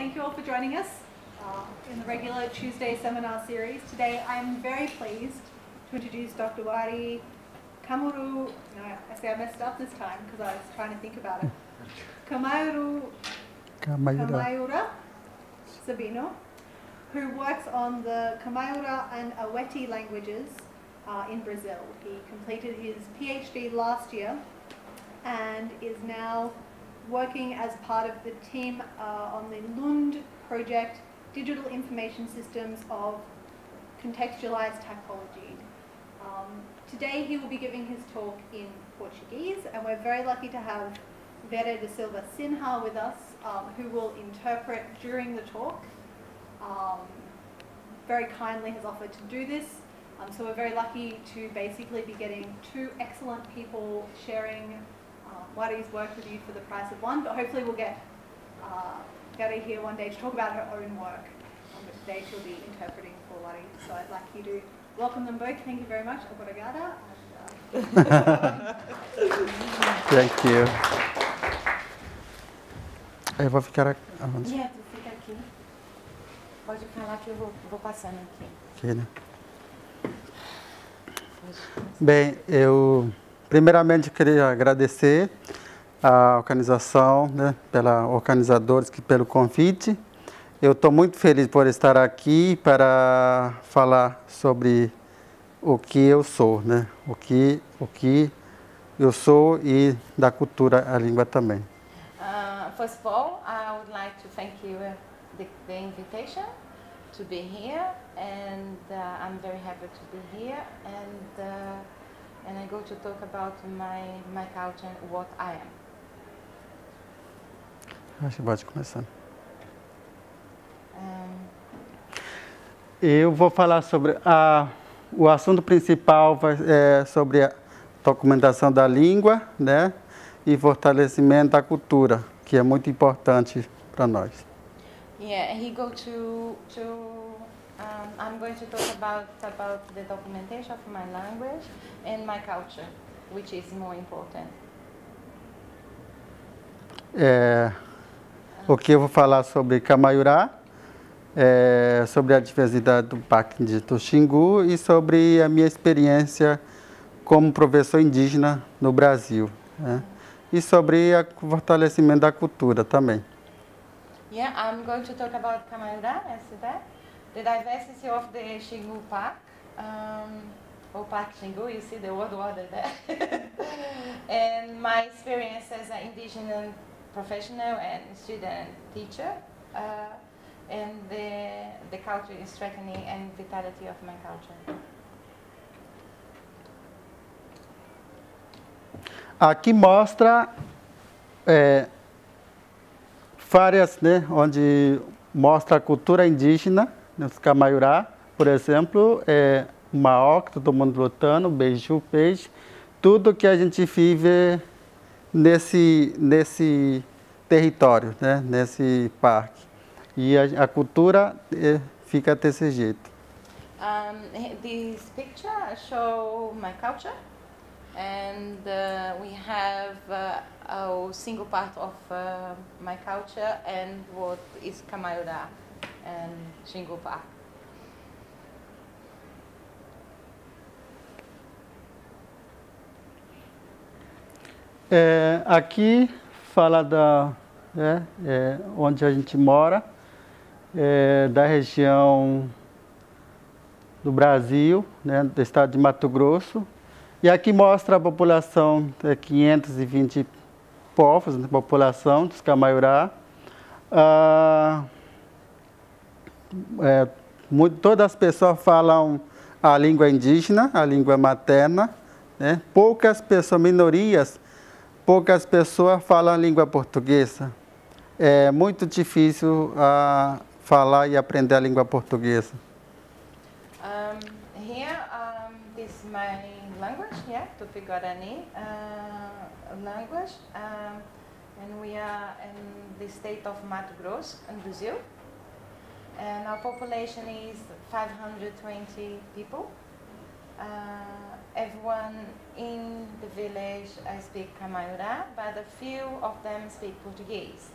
Thank you all for joining us in the regular Tuesday seminar series. Today I'm very pleased to introduce Dr. Wary Kamaiurá, I messed up this time because I was trying to think about it, Kamaiurá Sabino, who works on the Kamaiurá and Aweti languages in Brazil. He completed his PhD last year and is now working as part of the team on the Lund project, Digital Information Systems of Contextualized Typology. Today he will be giving his talk in Portuguese, and we're very lucky to have Vera da Silva Sinha with us, who will interpret during the talk. Very kindly has offered to do this, so we're very lucky to basically be getting two excellent people sharing Wary's work with you for the price of one, but hopefully we'll get Gary here one day to talk about her own work, but today she'll be interpreting for Wary, so I'd like you to welcome them both. Thank you very much. Obrigada. Thank you. Eu vou ficar aqui. Yeah, tu fica aqui. Pode falar que eu vou passando aqui. Aqui, né? Bem, eu... Primeiramente, queria agradecer à organização, né, pela organizadores que pelo convite. Eu estou muito feliz por estar aqui para falar sobre o que eu sou, né, o que eu sou e da cultura, a língua também. First of all, I would like to thank you the invitation to be here, and I'm very happy to be here, and I go to talk about my culture and what I am. Acho que pode começar. Eu vou falar sobre o assunto principal é sobre a documentação da língua, né, e fortalecimento da cultura, que é muito importante para nós. Yeah, he go to I'm going to talk about the documentation of my language and my culture, which is more important. O que eu vou falar sobre Kamaiurá, sobre a diversidade do Parque do Xingu e sobre a minha experiência como professor indígena no Brasil, né? E sobre o fortalecimento da cultura também. Yeah, I'm going to talk about Kamaiurá, the diversity of the Xingu Park, or Park Xingu, you see the word order there, and my experience as an indigenous professional and student teacher, and the culture is strengthening and vitality of my culture. Aqui mostra várias, né, onde mostra a cultura indígena. Nos Kamaiurá, por exemplo, é maior que todo mundo lutando, beiju, peixe, tudo que a gente vive nesse território, né, nesse parque. E a cultura fica desse jeito. This picture show my culture, and we have a single part of my culture and what is Kamaiurá and Xingu Park. Aqui fala onde a gente mora, da região do Brasil, né, do estado de Mato Grosso. E aqui mostra a população, 520 povos, né, população dos Kamaiurá. Todas as pessoas falam a língua indígena, a língua materna, né? Poucas pessoas, minorias, poucas pessoas falam a língua portuguesa. É muito difícil falar e aprender a língua portuguesa. This is my language, yeah, Tupi-Guarani language, and we are in the state of Mato Grosso, in Brazil. And our population is 520 people. Everyone in the village speak Kamaiurá, but a few of them speak Portuguese.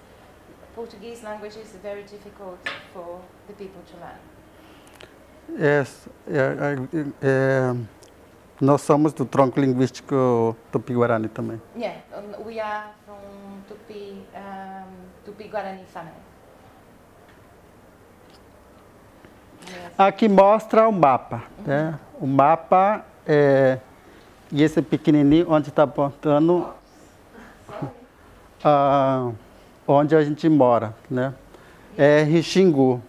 Portuguese language is very difficult for the people to learn. Yes, nós somos do tronco linguístico Tupi-Guarani também. Yeah, we are from Tupi-Guarani family. Yes. Aqui mostra o mapa, né? O mapa é, e esse pequenininho onde está apontando onde a gente mora, né? É Xingu.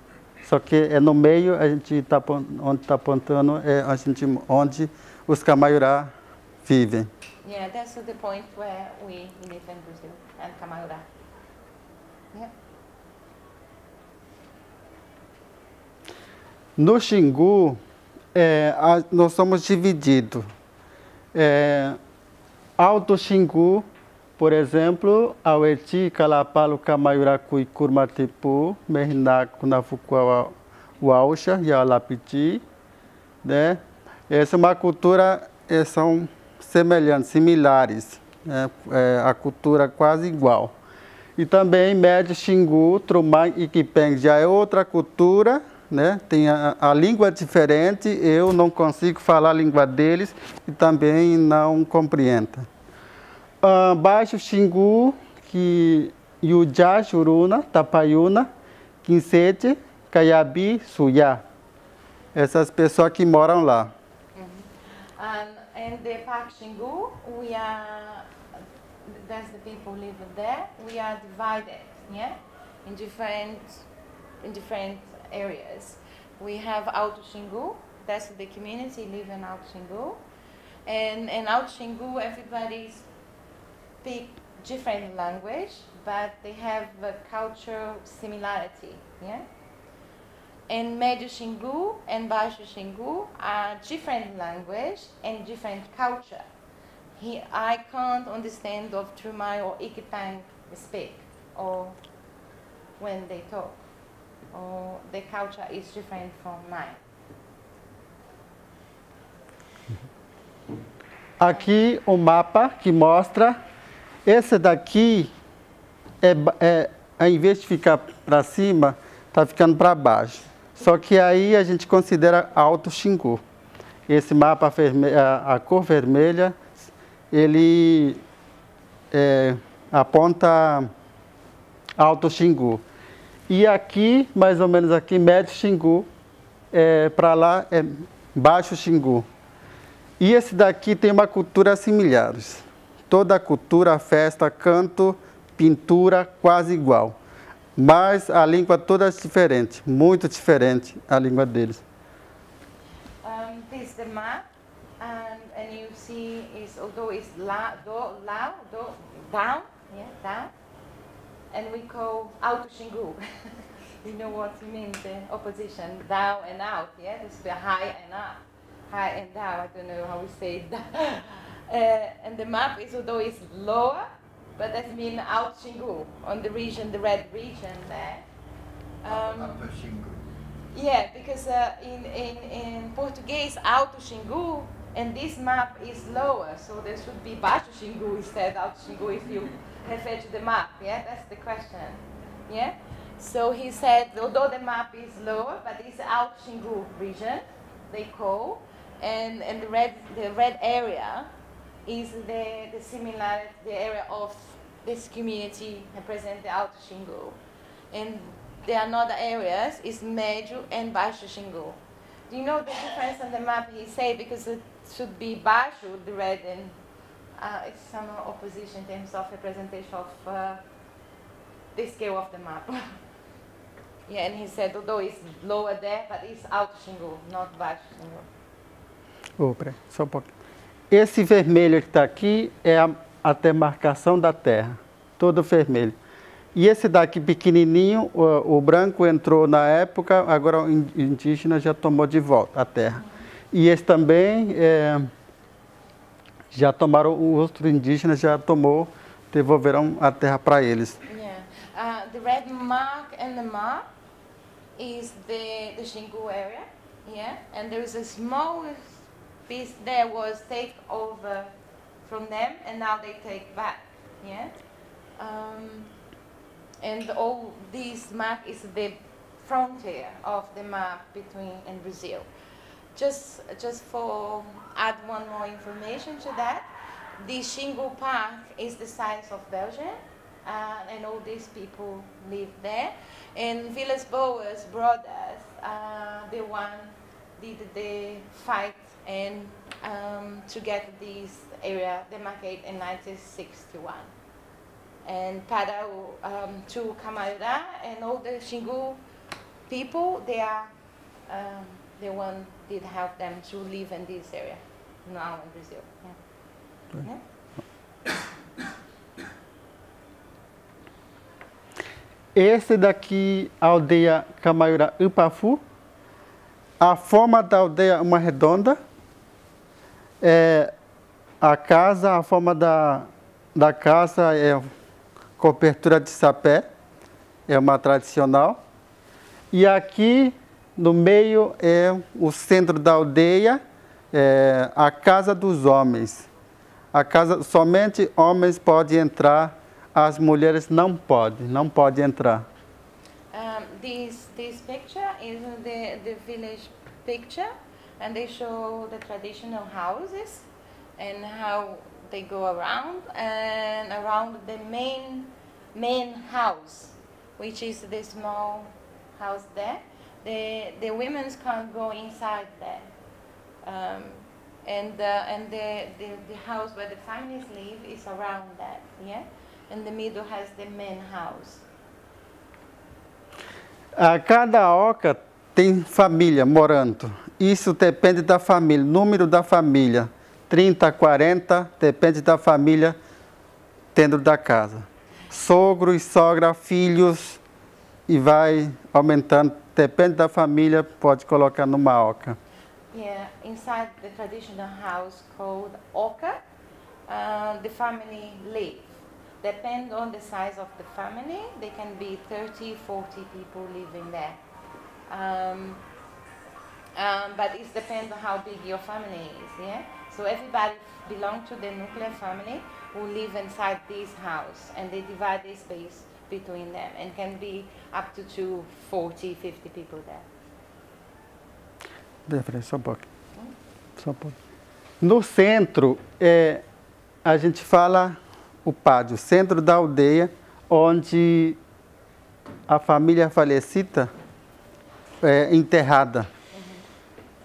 Só que é no meio a gente tá, onde está apontando é a gente onde os Kamaiurá vivem. Yeah, that's the point where we live in Brazil and Kamaiurá. Yeah. No Xingu, nós somos divididos. Alto Xingu, por exemplo, Aweti, Kalapalo, Kamaiurá, Kurmatipu, Mehinaku, Nafukuá, Uauxa e Alapiti, né? Essa é uma cultura, são semelhantes, similares, né? A cultura quase igual. E também Médio Xingu, Trumai e Ikpeng já é outra cultura, né? Tem a língua diferente, eu não consigo falar a língua deles e também não compreendo. Baixo Xingu, que Yujá, Juruna, Tapaiuna, Quincete, Caiabi, Suyá. Essas pessoas que moram lá. And the Park Xingu, we are, that's the people who live there, we are divided, yeah, in different areas. We have Alto Xingu, that's the community live in Alto Xingu, and in Alto Xingu everybody speak different language, but they have a cultural similarity, yeah. And Médio Xingu and Baixo Xingu are different language and different culture. I can't understand of Trumai or Ikpeng speak, or when they talk, or the culture is different from mine. Aqui o mapa que mostra, esse daqui, ao invés de ficar para cima, está ficando para baixo. Só que aí a gente considera Alto Xingu. Esse mapa, a cor vermelha, ele aponta Alto Xingu. E aqui, mais ou menos aqui, Médio Xingu, para lá é Baixo Xingu. E esse daqui tem uma cultura similar. Toda a cultura, festa, canto, pintura, quase igual. Mas a língua toda é diferente, muito diferente a língua deles. This is the map, and you see is although it's down, yeah, down, and we call Alto Xingu. You know what means the opposition, down and out, yeah, this is the high and up, high and down. I don't know how we say that. And the map is although it's lower. But that means Alto Xingu, on the region, the red region there. Alto Xingu. Yeah, because in Portuguese, Alto Xingu, and this map is lower, so there should be Baixo Xingu instead Alto Xingu if you refer to the map, yeah? That's the question, yeah? So he said, although the map is lower, but it's Alto Xingu region, they call, and the red area, is the similarity, the area of this community represent the Alto Xingu. And there are another areas, is Médio and Baixo Xingu. Do you know the difference on the map he said? Because it should be Baixo, the red, and it's some opposition in terms of representation of the scale of the map. Yeah, and he said, although it's lower there, but it's Alto Xingu, not Baixo Xingu. Só um pouquinho. Esse vermelho que está aqui é a demarcação da terra, todo vermelho. E esse daqui pequenininho, o branco entrou na época, agora o indígena já tomou de volta a terra. E esse também, já tomaram, o outro indígena já tomou, devolveram a terra para eles. Yeah. The red mark and the mark is the Xingu area, yeah, and there is a small piece there was take over from them, and now they take back, yeah? And all this map is the frontier of the map between and Brazil. Just for add one more information to that, the Xingu Park is the size of Belgium, and all these people live there. And Villas Boas' brothers, the one did the fight and to get this area demarcated in 1961. And Parau to Kamaiurá and all the Xingu people, they are the one did help them to live in this area now in Brazil. Yeah. Esse daqui, a aldeia Kamaiurá Ipavu. A forma da aldeia é uma redonda. É, a casa, a forma da casa é cobertura de sapé, é uma tradicional. E aqui no meio é o centro da aldeia, é a casa dos homens. A casa somente homens podem entrar, as mulheres não podem entrar. This picture is the village picture, and they show the traditional houses and how they go around, and around the main house, which is the small house there. The women can't go inside there, and the house where the families live is around that, yeah. And the middle has the main house. A cada oca tem família morando. Isso depende da família, número da família. 30, 40, depende da família dentro da casa. Sogros, sogra, filhos, e vai aumentando. Depende da família, pode colocar numa oca. Yeah, inside the traditional house called oca, the family live. Depend on the size of the family, they can be 30, 40 people living there. But it depends on how big your family is, yeah? So everybody belongs to the nuclear family who live inside this house, and they divide the space between them, and can be up to 40, 50 people there. Só um pouco. Só um pouco. No centro, a gente fala o pátio, centro da aldeia, onde a família falecida é enterrada.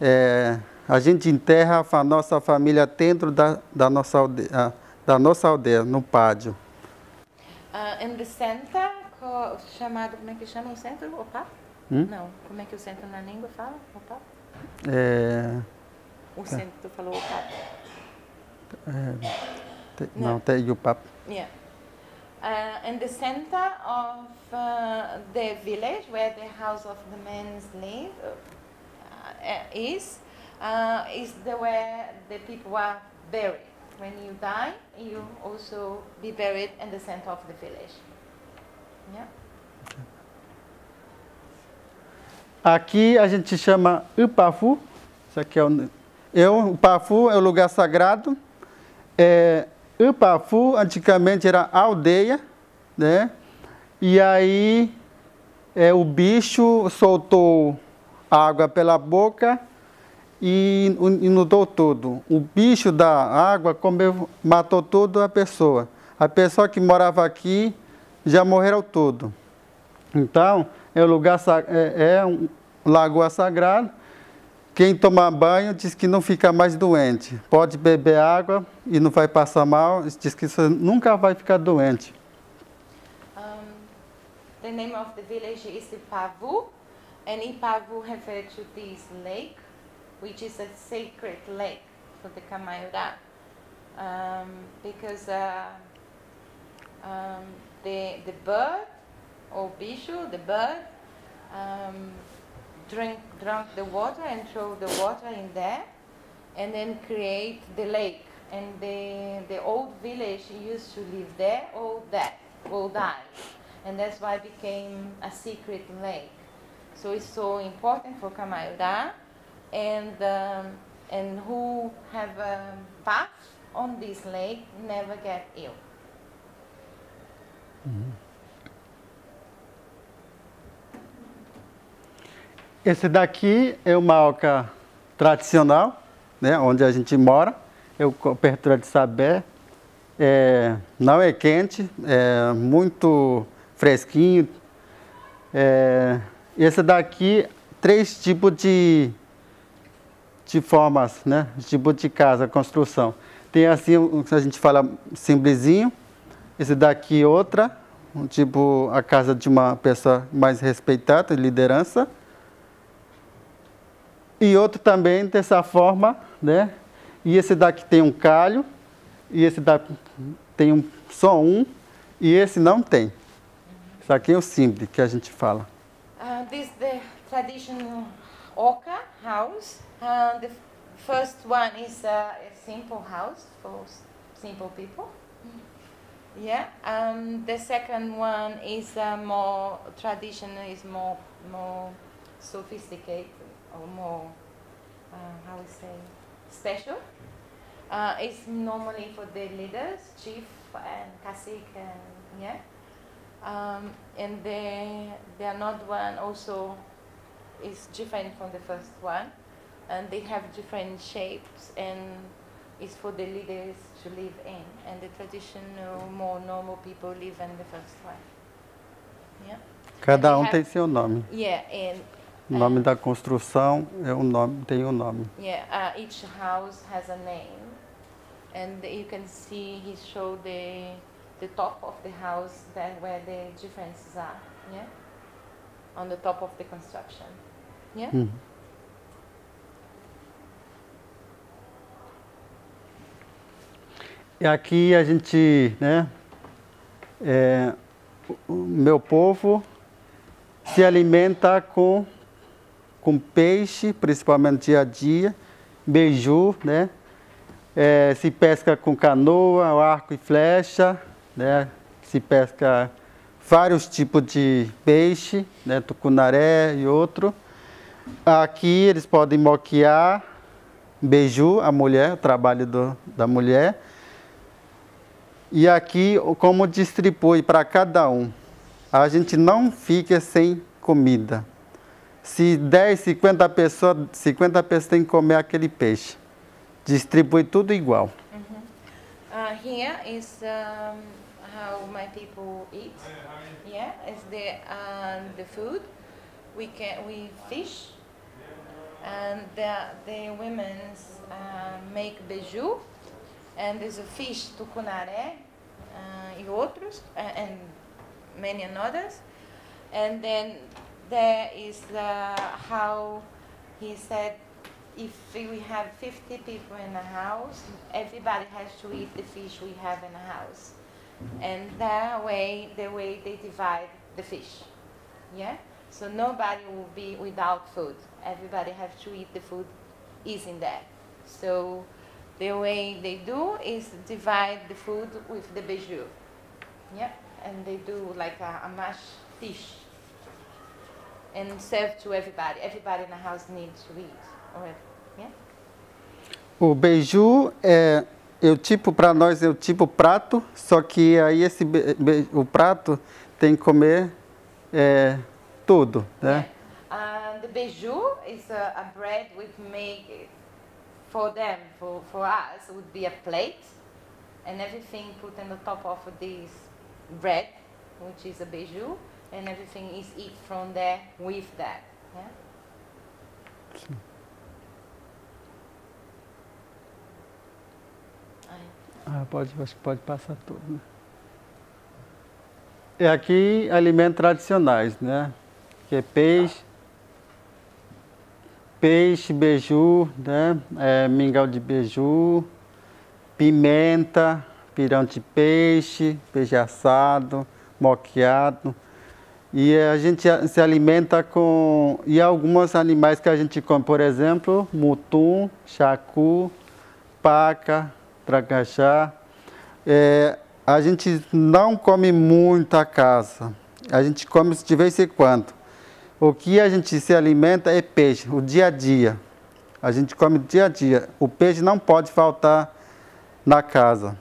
É, a gente enterra a nossa família dentro da nossa aldeia, no pádio. In the center, chamado, como é que chama o centro? Opa? Não, como é que o centro na língua fala? Opa? O centro, tu falou opa? Não, tem o papo. Yeah. In the center of the village, where the house of the men live, is the where the people are buried. When you die, you also be buried in the center of the village. Yeah. Aqui a gente chama Ipavu. Isso aqui é o Ipavu é o lugar sagrado. É, Ipavu antigamente era aldeia, né? E aí o bicho soltou água pela boca e inundou tudo. O bicho da água comeu, matou toda a pessoa. A pessoa que morava aqui já morreram tudo. Então, é um lugar, é um lagoa sagrado. Quem toma banho diz que não fica mais doente. Pode beber água e não vai passar mal. Diz que você nunca vai ficar doente. The name of the village is Ipavu. And Ipavu refers to this lake, which is a sacred lake for the Kamaiurá, because the bird or bicho, the bird, drank the water and throw the water in there, and then create the lake. And the old village used to live there, all died, and that's why it became a secret lake. So it's so important for Kamaiurá, and who have a path on this lake never get ill. Esse daqui é uma oca tradicional, né, onde a gente mora. É o cobertura de sabé. Não é quente, é muito fresquinho. Esse daqui, três tipos de formas, né? Tipo de casa, construção. Tem assim, o que a gente fala, simplesinho. Esse daqui, outra. Tipo, a casa de uma pessoa mais respeitada, liderança. E outro também dessa forma, né? E esse daqui tem um calho. E esse daqui tem só um. E esse não tem. Esse aqui é o simple que a gente fala. This is the traditional oca house. The first one is a simple house for simple people. Yeah. The second one is more traditional, is more sophisticated or more how we say special. It's normally for the leaders, chief and cacique, and yeah. And the another one also is different from the first one, and they have different shapes and. Is for the leaders to live in, and the traditional, more normal people live in the first one. Yeah. Cada um tem seu nome. Yeah, and o nome da construção é um nome, tem um nome. Yeah, each house has a name, and you can see he showed the top of the house that where the differences are. Yeah, on the top of the construction. Yeah. E aqui a gente, né, o meu povo se alimenta com peixe, principalmente dia a dia, beiju, né, se pesca com canoa, arco e flecha, né, se pesca vários tipos de peixe, né, tucunaré e outro. Aqui eles podem moquear, beiju, a mulher, o trabalho da mulher. E aqui, como distribui para cada um. A gente não fica sem comida. Se 10, 50 pessoas têm que comer aquele peixe. Distribui tudo igual. Here is how my people eat. Yeah, it's the food. We fish. And the women make beiju. And there's a fish, tucunaré, e outros, and many others. And then there is how he said, if we have 50 people in a house, everybody has to eat the fish we have in the house. And that way, the way they divide the fish, yeah? So nobody will be without food. Everybody has to eat the food is in there. So. The way they do is divide the food with the beiju, yeah, and they do like a mashed dish and serve to everybody. Everybody in the house needs to eat, yeah. O beiju é o tipo, para nós é o tipo prato, só que aí o prato tem que comer tudo, né? Yeah. The beiju is a bread with milk. For them, for us, it would be a plate, and everything put on the top of this bread, which is a beiju, and everything is eat from there with that. Yeah? Okay. Acho que pode passar tudo, né? E aqui alimentos tradicionais, né? Que é peixe. Peixe, beiju, né? Mingau de beiju, pimenta, pirão de peixe, peixe assado, moqueado. E a gente se alimenta com... E alguns animais que a gente come, por exemplo, mutum, xacu, paca, tracajá. A gente não come muito a caça. A gente come de vez em quando. O que a gente se alimenta é peixe, o dia a dia. A gente come dia a dia. O peixe não pode faltar na casa.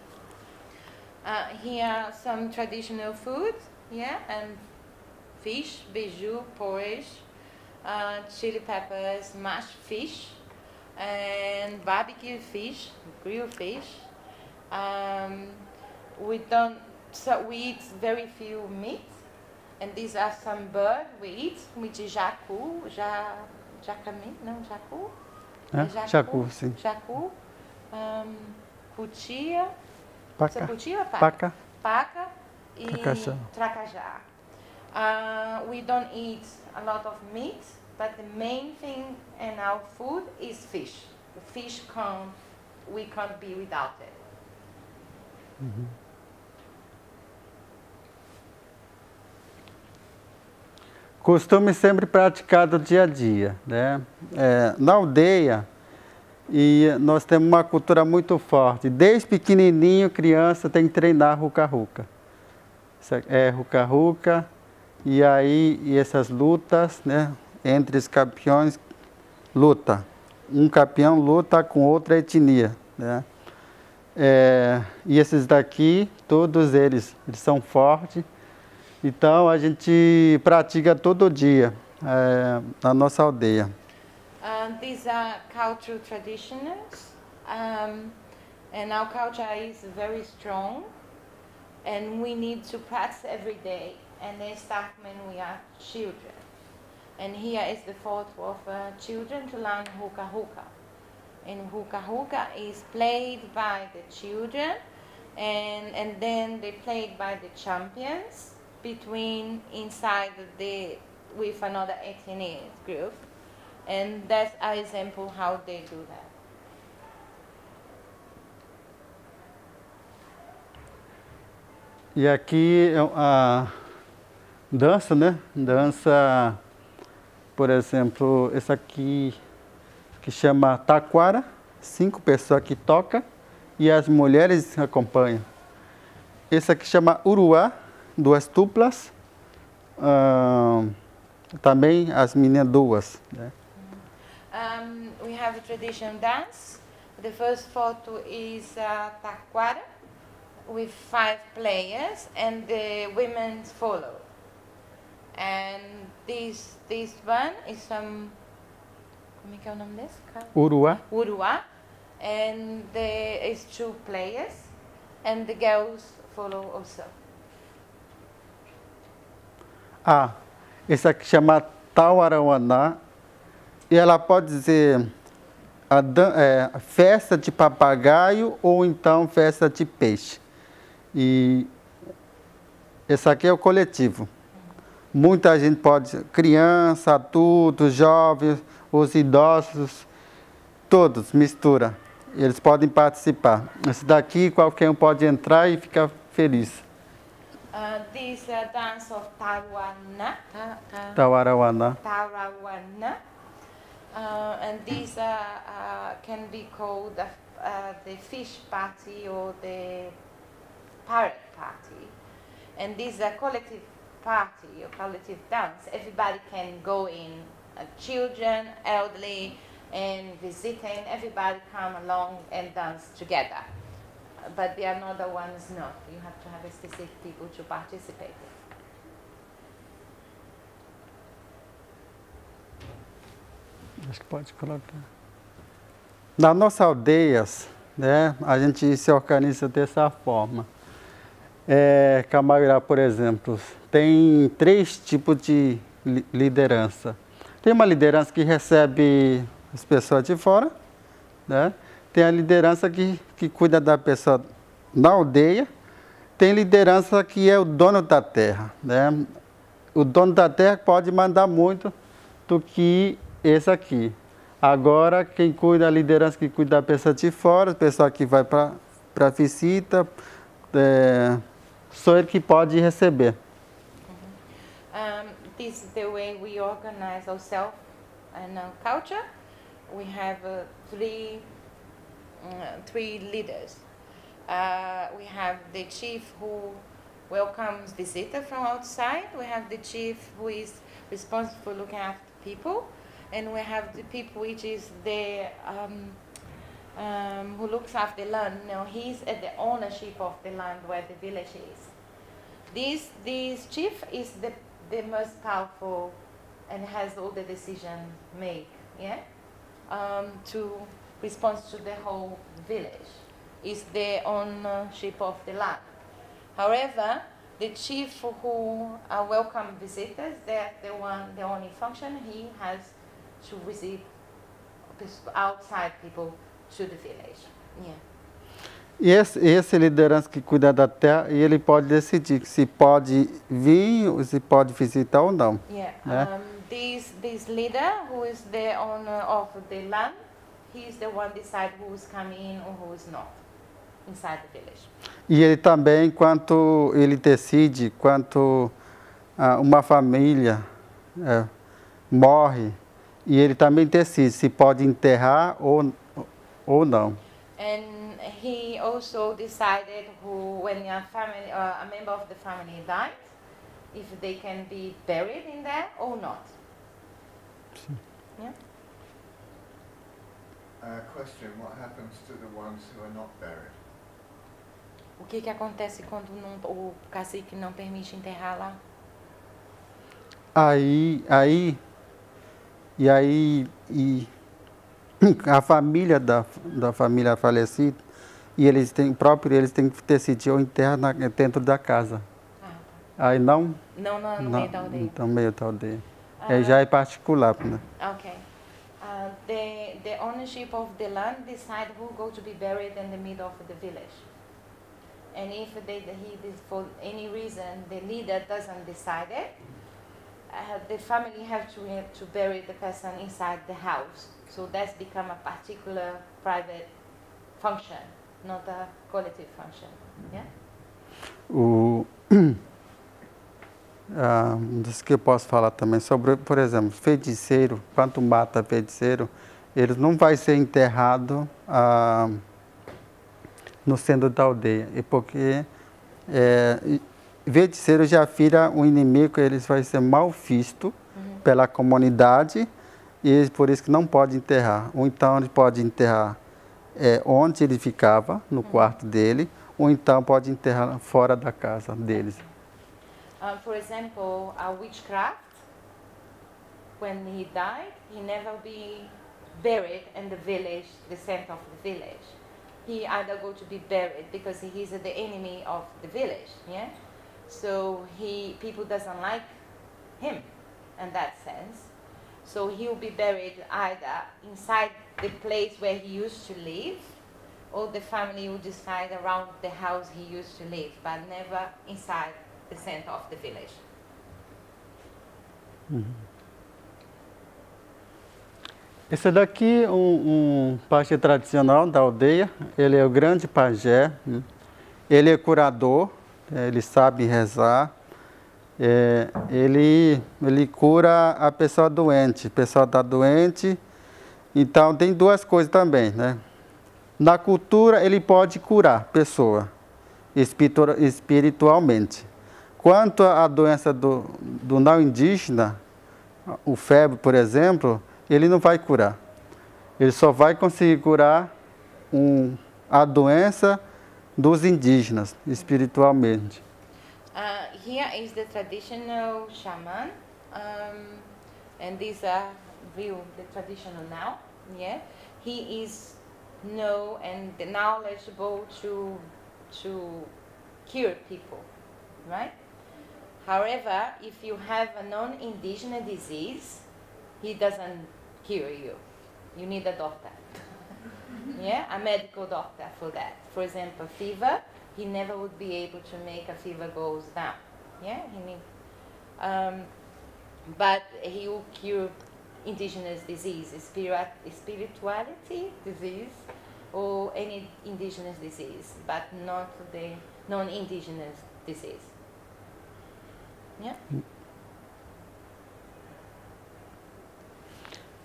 Here are some traditional food, yeah, and fish, beiju, porridge, chili peppers, mashed fish, and barbecue fish, grilled fish. We eat very few meats, and these are some bird we eat, which is jacu, jacu, cutia, paca, e tracajá. We don't eat a lot of meat, but the main thing in our food is fish. The fish we can't be without it. Mm-hmm. Costume sempre praticado dia a dia, né? Na aldeia, e nós temos uma cultura muito forte. Desde pequenininho, criança tem que treinar ruca-ruca. É ruca-ruca, e aí essas lutas, né? Entre os campeões, luta. Um campeão luta com outra etnia, né? E esses daqui, todos eles são fortes. Então, a gente pratica todo dia na nossa aldeia. These are cultural traditions, and our culture is very strong, and we need to practice every day, and they start when we are children. And here is the thought of children to learn ruca-ruca. And ruca-ruca is played by the children, and then they played by the champions, between inside with another ethnic group, and that's an example how they do that. E aqui a dança, né? Dança, por exemplo, essa aqui que chama Taquara, 5 pessoas que tocam e as mulheres acompanham. Essa aqui chama Uruá, 2 tuplas, também as meninas 2. Né? We have a traditional dance. The first photo is Taquara with 5 players, and the women follow. And this one is some. Como é que é o nome desse? Uruá. And there is 2 players, and the girls follow also. Esse aqui chama Tauarauaná, e ela pode dizer festa de papagaio ou então festa de peixe. E esse aqui é o coletivo. Muita gente pode, criança, adultos, jovens, os idosos, todos mistura. Eles podem participar. Esse daqui qualquer um pode entrar e ficar feliz. This dance of Tauarauaná, and these can be called the fish party or the parrot party, and this is a collective party or collective dance. Everybody can go in, children, elderly, and visiting. Everybody come along and dance together. But the another ones not. You have to have a specific people to participate. Acho que pode colocar. Nas nossas aldeias, né, a gente se organiza dessa forma. Kamaiurá, por exemplo, tem 3 tipos de liderança. Tem uma liderança que recebe as pessoas de fora, né? Tem a liderança que cuida da pessoa na aldeia, tem liderança que é o dono da terra, né? O dono da terra pode mandar muito do que esse aqui. Agora, quem cuida, a liderança que cuida da pessoa de fora, a pessoa que vai para a visita, só ele que pode receber. This is the way we organize ourselves and our culture. We have 3 leaders. We have the chief who welcomes visitors from outside. We have the chief who is responsible for looking after people, and we have the people which is the who looks after the land. Now he's at the ownership of the land where the village is. This chief is the most powerful and has all the decision made, yeah, to respond to the whole village. It's their ownership of the land. However, the chief who welcome visitors, they're the one, the only function he has to receive outside people to the village. Yeah. E esse liderança que cuida da terra, e ele pode decidir se pode vir, se pode visitar ou não. Yeah. Né? This leader who is the owner of the land, he is the one decide who is coming in or who is not inside the village. E ele também, quanto ele decide, quanto uma família morre, e ele também decide se pode enterrar ou não. And he also decided who, when a family, a member of the family died, if they can be buried in there or not. Yeah. Question: what happens to the ones who are not buried? O que que acontece quando o cacique não permite enterrar lá? Aí a família da família falecida, e eles têm próprio, eles têm que decidir ou enterrar dentro da casa. Aí não? Não, não, no meio da aldeia. Então, meio da aldeia. Aí já é particular, né? Ok. The ownership of the land decide who go to be buried in the middle of the village. And if he for any reason the leader doesn't decide it, the family have to bury the person inside the house. So that's become a particular private function, not a collective function. Yeah? Diz que eu posso falar também sobre, por exemplo, feiticeiro, quando mata feiticeiro, ele não vai ser enterrado no centro da aldeia, e porque feiticeiro já vira um inimigo, ele vai ser mal visto pela comunidade, e por isso que não pode enterrar. Ou então ele pode enterrar onde ele ficava, no quarto dele, ou então pode enterrar fora da casa deles. For example, a witchcraft, when he died, he never be buried in the village, the center of the village. He either go to be buried because he is the enemy of the village, yeah? So people doesn't like him in that sense. So he will be buried either inside the place where he used to live, or the family will decide around the house he used to live, but never inside the center of the village. Esse daqui é um pajé tradicional da aldeia. Ele é o grande pajé. Ele é curador. Ele sabe rezar. Ele cura a pessoa doente. A pessoa está doente. Então tem duas coisas também, né? Na cultura ele pode curar a pessoa espiritualmente. Quanto à doença do não indígena, o febre, por exemplo, ele não vai curar. Ele só vai conseguir curar a doença dos indígenas, espiritualmente. Here is the traditional shaman, and these are real, the traditional now. Yeah, he is known and knowledgeable to cure people, right? However, if you have a non-indigenous disease, he doesn't cure you. You need a doctor, yeah, a medical doctor for that. For example, fever, he never would be able to make a fever goes down. Yeah, he need, but he will cure indigenous disease, spirituality disease, or any indigenous disease, but not the non-indigenous disease. Yeah.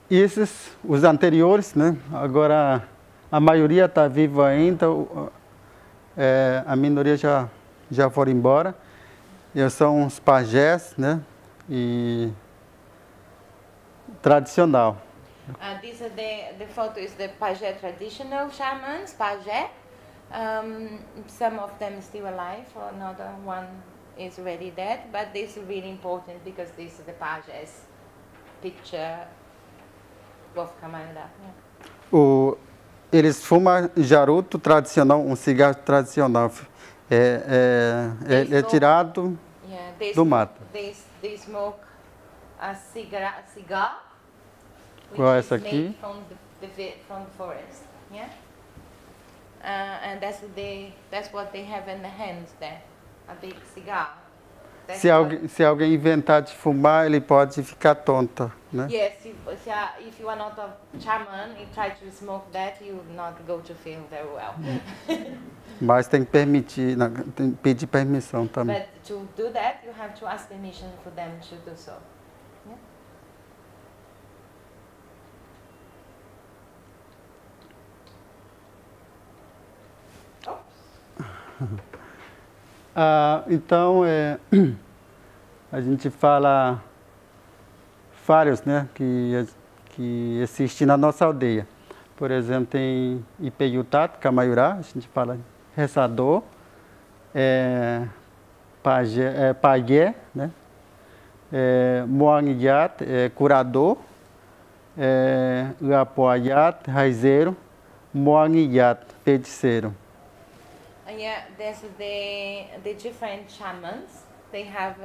E esses, os anteriores, né? Agora a maioria está viva ainda, a minoria já foram embora. E são os pajés, né? E tradicional. This is the photo is the pajé traditional shamans, pajé. Some of them still alive, another one is already dead, but this is really important because this is the pajés picture of Kamaeda. Eles fumam charuto tradicional, cigarro tradicional. É tirado do mato. They smoke a cigar, which is made from the forest. Yeah? And that's what they have in the hands there, a big cigar. Se alguém inventar de fumar, ele pode ficar tonta, né? Yes, if you are not a shaman and try to smoke that, you will not go to film very well. Mas tem que permitir, tem que pedir permissão também. But to do that, you have to ask permission for them to do so. Yeah? Então, a gente fala vários, né, que existem na nossa aldeia. Por exemplo, tem Ipeiutato, Kamaiurá, a gente fala rezador, pajé, né, Moangyat, curador, Lapoayat, raizeiro, Moangyat, feiticeiro. Yeah, there's the different shamans. They have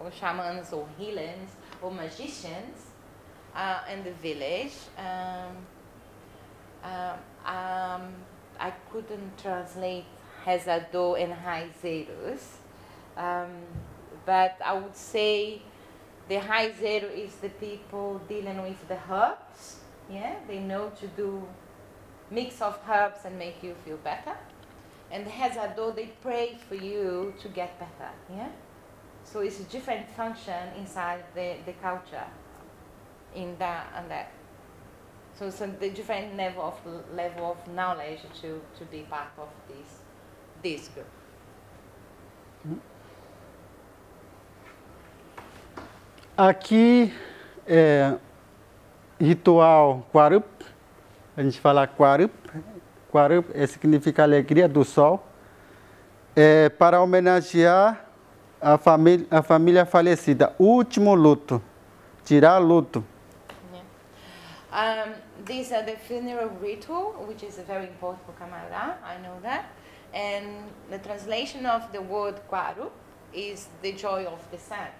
or shamans or healers or magicians in the village. I couldn't translate Rezador and Raizeiros, but I would say the Raizeiro is the people dealing with the herbs. Yeah, they know to do mix of herbs and make you feel better. And Rezador, they pray for you to get better, yeah? So it's a different function inside the culture, in that and that. So it's a different level of knowledge to be part of this group. Aqui é ritual Quarup, a gente fala Quarup. Quarup significa alegria do sol, para homenagear a família falecida, último luto, tirar luto. Yeah. These are the funeral ritual, which is very important for Kamaiurá, I know that. And the translation of the word Quarup is the joy of the sun.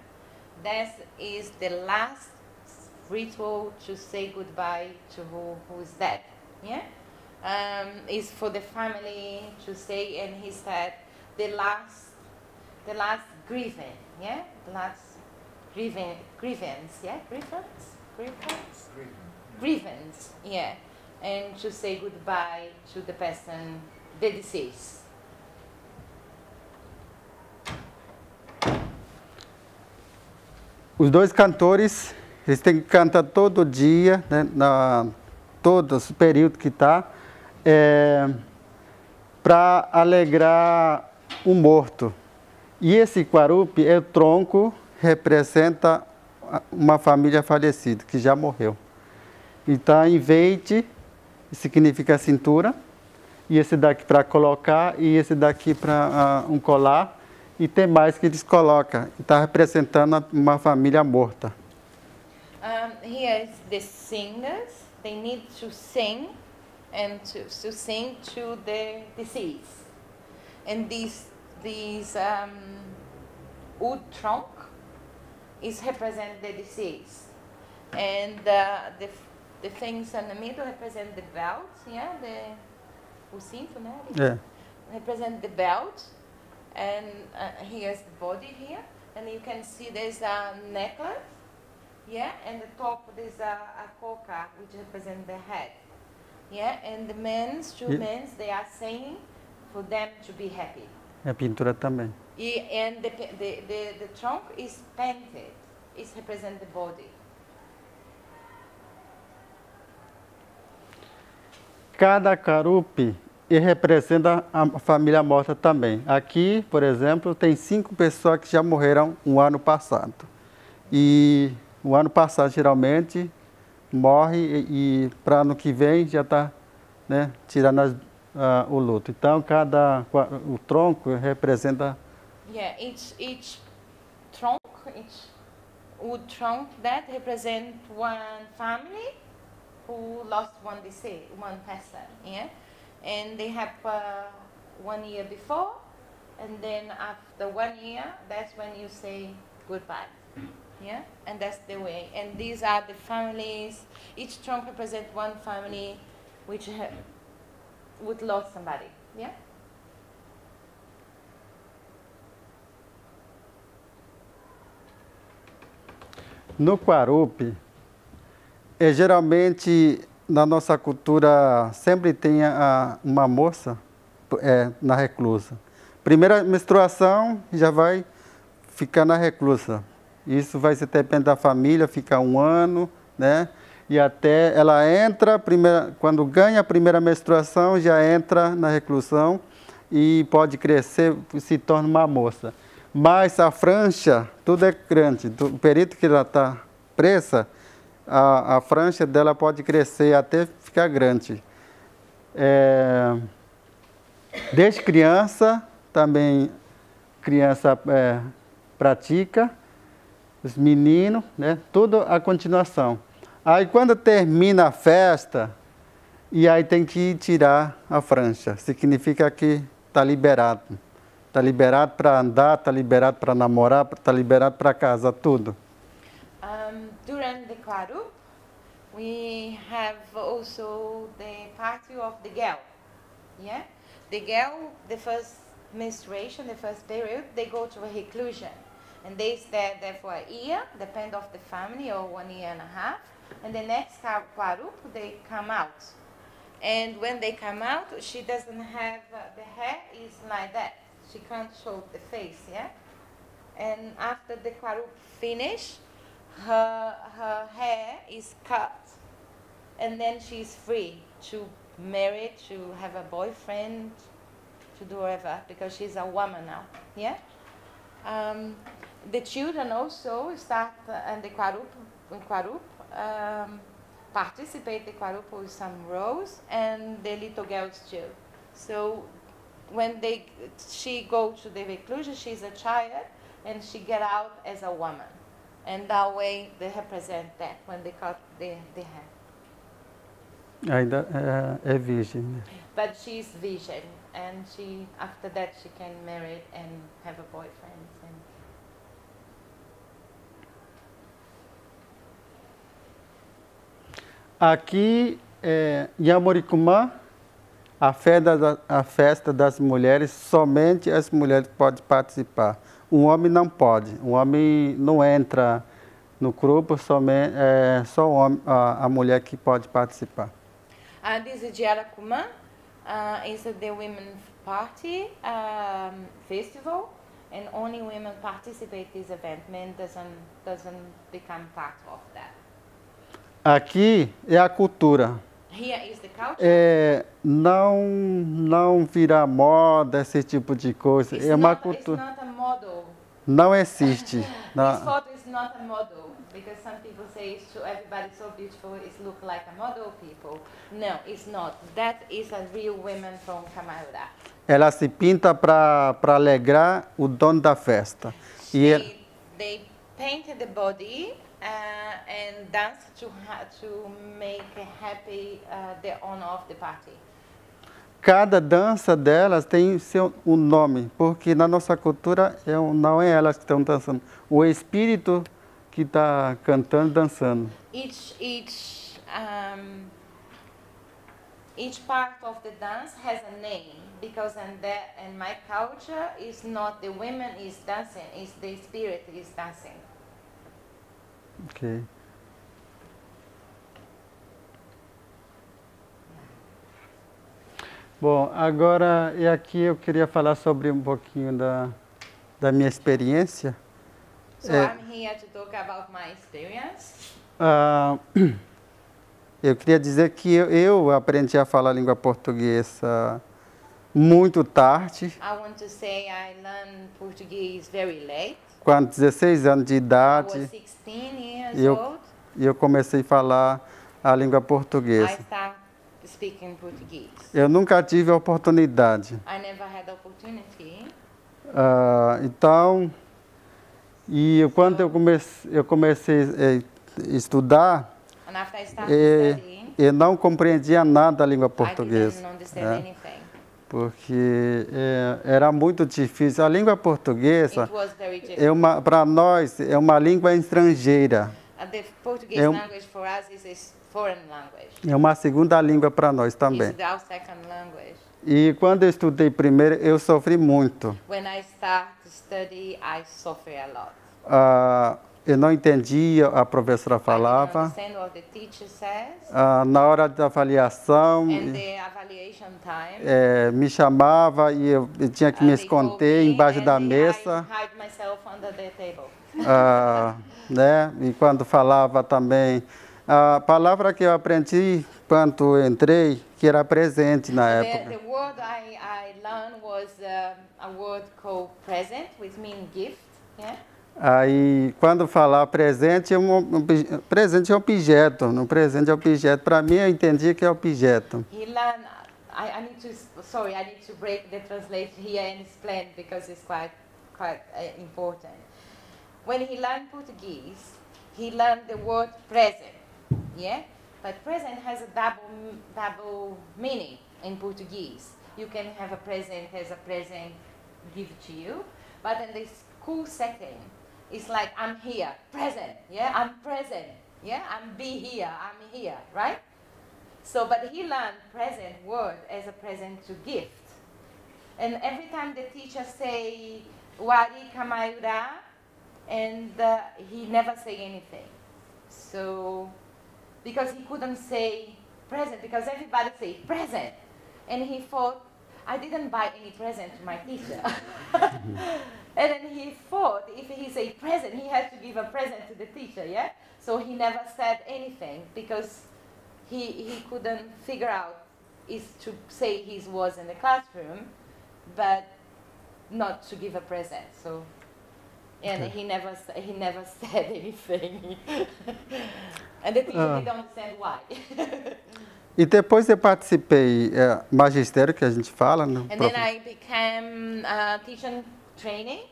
That is the last ritual to say goodbye to who is dead. Yeah? Is for the family to say, and he said the last grievance, yeah, the last grievance, yeah, grievance, yeah, and to say goodbye to the person, the deceased. Os dois cantores, eles têm que cantar todo dia, né, na todo esse período que está. Para alegrar o morto. E esse Quarup é o tronco, representa uma família falecida, que já morreu. Então, enveite, significa cintura, e esse daqui para colocar, e esse daqui para colar, e tem mais que eles colocam. Está representando uma família morta. Here is the singers, they need to sing. And to sing to the deceased, and this wood trunk is represent the deceased, and the things in the middle represent the belt, yeah, o cinto, né? Yeah. Represent the belt, and here's the body here, and you can see there's a necklace, yeah, and the top there's a coca which represent the head. Yeah, and the men's, two men's, they are saying for them to be happy. A pintura também. And the trunk is painted. It represents the body. Cada Quarup representa a família morta também. Aqui, por exemplo, tem 5 pessoas que já morreram um ano passado. E o ano passado, geralmente, morre e para ano que vem já está, né, tirando o luto. Então cada o tronco representa. Yeah, each trunk, each wood trunk that represent one family who lost one disease, one person, yeah? And they have 1 year before, and then after 1 year, that's when you say goodbye, yeah? And that's the way. And these are the families. Each trunk represents one family which would lost somebody, yeah? No Quarup, geralmente na nossa cultura sempre tem uma moça na reclusa. Primeira menstruação já vai ficar na reclusa. Isso vai se depender da família, fica 1 ano, né? E até ela entra, quando ganha a primeira menstruação, já entra na reclusão e pode crescer e se torna uma moça. Mas a franja, tudo é grande, o período que ela está presa, a franja dela pode crescer até ficar grande. Desde criança, também criança pratica, os meninos, né, tudo a continuação. Aí quando termina a festa, e aí tem que tirar a franja, significa que está liberado. Está liberado para andar, está liberado para namorar, está liberado para casa, tudo. During the Quarup, we have also the party of the girl. Yeah, the girl, the first menstruation, the first period, they go to a reclusion, and they stay there for a year, depend of the family, or 1.5 years. And the next Quarup, they come out. And when they come out, she doesn't have the hair is like that. She can't show the face, yeah? And after the Quarup finish, her hair is cut. And then she's free to marry, to have a boyfriend, to do whatever, because she's a woman now, yeah? The children also start and the Quarup participate the Quarup with some roles, and the little girls too. So when she go to the reclusion, she's a child, and she get out as a woman. And that way they represent that when they cut the hair. Ainda é virgem. But she's virgin, and she after that she can marry and have a boyfriend. Aqui é Jamurikumã. A festa das mulheres, somente as mulheres podem participar. Um homem não pode. Um homem não entra no grupo, somente, só a mulher que pode participar. This is Jamurikumã. It's the women's party festival, and only women participate in this event. Men doesn't become part of that. Aqui é a cultura. Não vira moda esse tipo de coisa. É uma cultura. Não existe. This photo is not a model, because some people say it's to everybody so beautiful, it looks like a model people. No, it's not. That is a real woman from Kamaiurá. Ela se pinta para alegrar o dono da festa. They painted the body. And dance to make happy the owner of the party. Cada dança delas tem seu nome, porque na nossa cultura não é elas que estão dançando, o espírito que está cantando, dançando. Each part of the dance has a name, because in my culture is not the women is dancing, is the spirit is dancing. Okay. Bom, agora aqui eu queria falar sobre um pouquinho da minha experiência. So I'm here to talk about my experience. Eu queria dizer que eu aprendi a falar a língua portuguesa muito tarde. I want to say I learned Portuguese very late. Com 16 anos de idade, eu comecei a falar a língua portuguesa. Eu nunca tive a oportunidade. Então, E quando eu comecei a estudar, eu não compreendia nada a língua portuguesa. Né? Porque era muito difícil. A língua portuguesa, para nós, é uma língua estrangeira. É uma segunda língua para nós também. E quando eu estudei primeiro, eu sofri muito. Eu não entendia, a professora falava. Na hora da avaliação, me chamava e eu tinha que me esconder embaixo da mesa. Né? E quando falava também, a palavra que eu aprendi quando entrei, que era presente na época. The word I learned was a word called present, which means gift, yeah? Aí, quando falar presente, presente é objeto. No presente é objeto. Para mim, eu entendi que é objeto. I need to, sorry, I need to break the translation here and explain because it's quite important. When he learned Portuguese, he learned the word present, yeah? But present has a double meaning in Portuguese. You can have a present as a present given to you, but in this cool setting, it's like, I'm here, present, yeah, I'm present, yeah, I'm here, right? So, but he learned present word as a present to gift. And every time the teacher say, Wary Kamaiurá, and he never say anything. So, because he couldn't say present, because everybody say present. And he thought, I didn't buy any present to my teacher. And then he thought, if he say present, he had to give a present to the teacher, yeah? So he never said anything because he couldn't figure out is to say he was in the classroom, but not to give a present, so. And he never said anything. And the teacher didn't understand why. E depois eu participei magistério, que a gente fala, né? And then I became teaching training.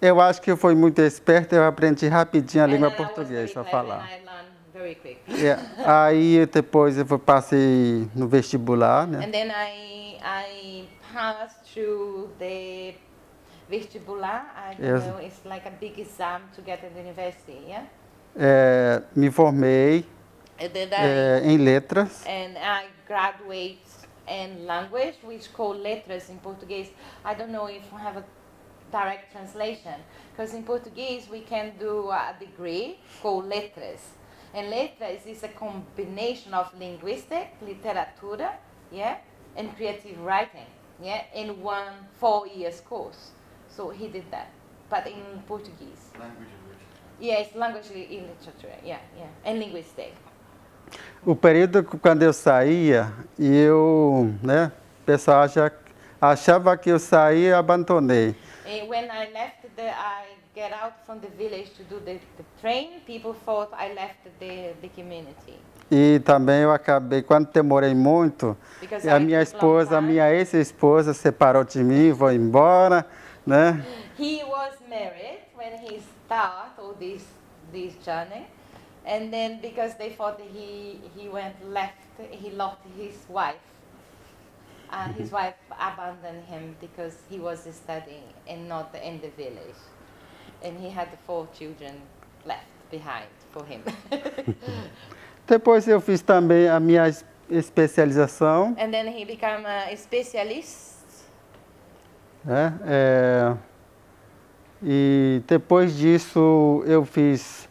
Eu acho que eu fui muito esperto, eu aprendi rapidinho a língua portuguesa a falar. Aí depois eu passei no vestibular, né? And then I passed through the vestibular, I don't know, it's like a big exam to get at the university, yeah? Me formei em letras. And I graduated in language, which called letras in Portuguese. I don't know if we have a direct translation, because in Portuguese we can do a degree called letras. And letras is a combination of linguistic, literatura, yeah, and creative writing, yeah, in one 4-year course. So he did that, but in Portuguese. Language and literature. Yes, language and literature. Yeah, yeah, and linguistic. O período quando eu saía, o pessoal achava que eu saía e abandonei. When I left, I get out from the village to do the train. People thought I left the community. E também eu acabei, quando demorei muito, a minha esposa, a minha ex-esposa separou de mim, vou embora, né? He was married when he started this journey, and then because they thought he lost his wife. His wife abandoned him because he was studying and not in the village, and he had 4 children left behind for him. Depois eu fiz também a minha especialização. And then he became a specialist. E depois disso eu fiz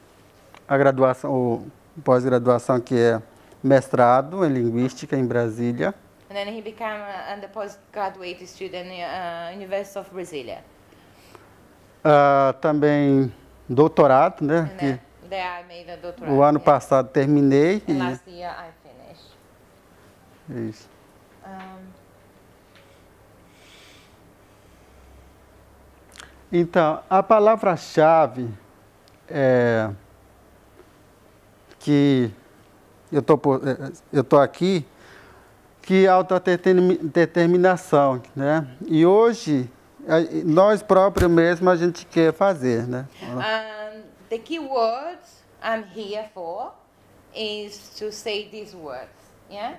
a graduação, pós-graduação, que é mestrado em linguística em Brasília. And then he became a postgraduate student in University of Brasília. Também doutorado, né? O ano passado terminei. And last year I finished. Isso. Então, a palavra-chave que eu tô aqui, que é autodeterminação, né? E hoje nós próprios mesmo a gente quer fazer, né? The key words I'm here for is to say these words, yeah?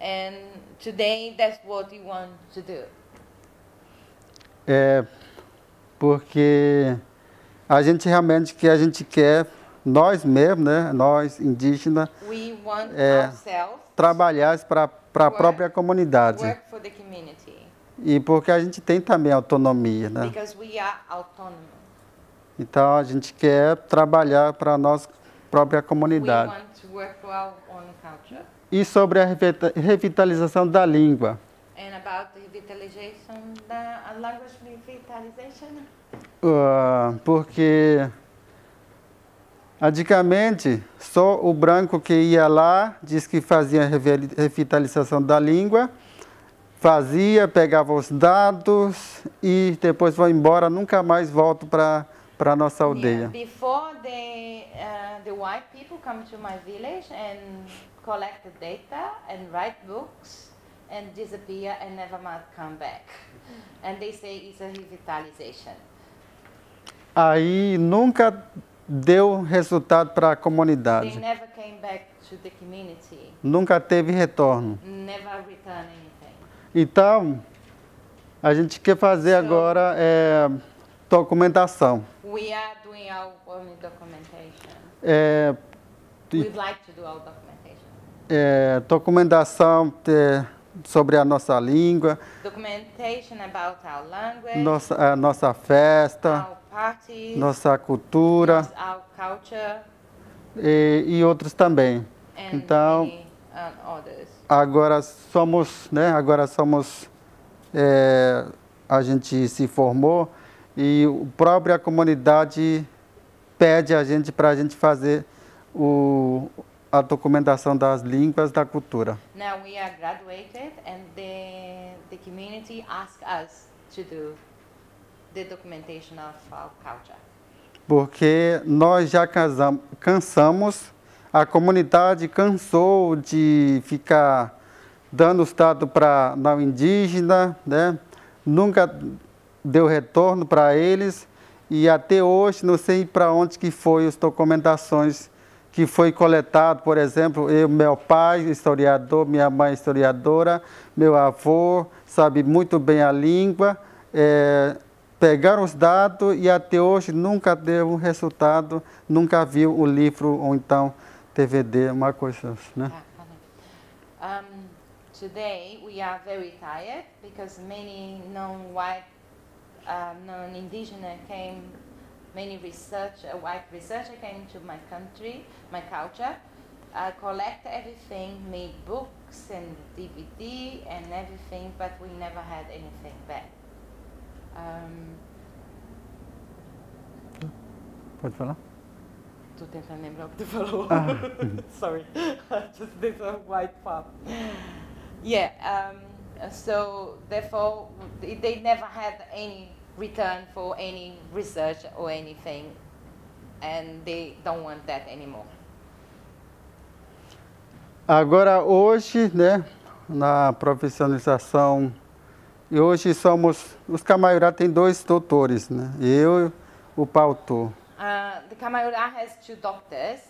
And today that's what you want to do. É porque a gente realmente que a gente quer nós mesmos, né? Nós indígenas, trabalhar para a própria comunidade. Work for the community. E porque a gente tem também autonomia, né? Because we are autonomous. Então, a gente quer trabalhar para a nossa própria comunidade. E sobre a revitalização da língua. Porque, antigamente, só o branco que ia lá, diz que fazia revitalização da língua, fazia, pegava os dados e depois vai embora, nunca mais volto para nossa aldeia. Before the white people come to my village and collect the data and write books and disappear and never come back. And they say it's a revitalization. Aí nunca deu resultado para a comunidade. They never came back to the community. Nunca teve retorno. Never return anything. Então, a gente quer fazer agora documentação. We are doing our own documentation. We'd like to do our documentation. Documentação sobre a nossa língua. Documentation about our language. Nossa festa. Our parties, nossa cultura. Our culture. E outros também. And então, agora somos, né? Agora somos, a gente se formou. E a própria comunidade pede a gente para a gente fazer a documentação das línguas, da cultura. Now we are graduated and the community asks us to do the documentation of our culture. Porque nós já cansamos, a comunidade cansou de ficar dando estado para não indígena, né? Nunca deu retorno para eles e até hoje não sei para onde que foi as documentações que foi coletado, por exemplo, meu pai historiador, minha mãe historiadora, meu avô sabe muito bem a língua, pegaram os dados e até hoje nunca deu um resultado, nunca viu o livro ou então DVD, uma coisa assim, né? Today we are very tired because many non-white non-indigenous came, many white researcher came to my country, my culture, collect everything, made books and DVD and everything, but we never had anything back. Pode falar? Estou tentando lembrar o que tu falou. Sorry, just did a white pop. Yeah. So, therefore, they never had any return for any research or anything, and they don't want that anymore. Agora, hoje, né, na profissionalização, e hoje somos, os Kamaiurá tem dois doutores, né, eu e o Paltu. The Kamaiurá has two doctors,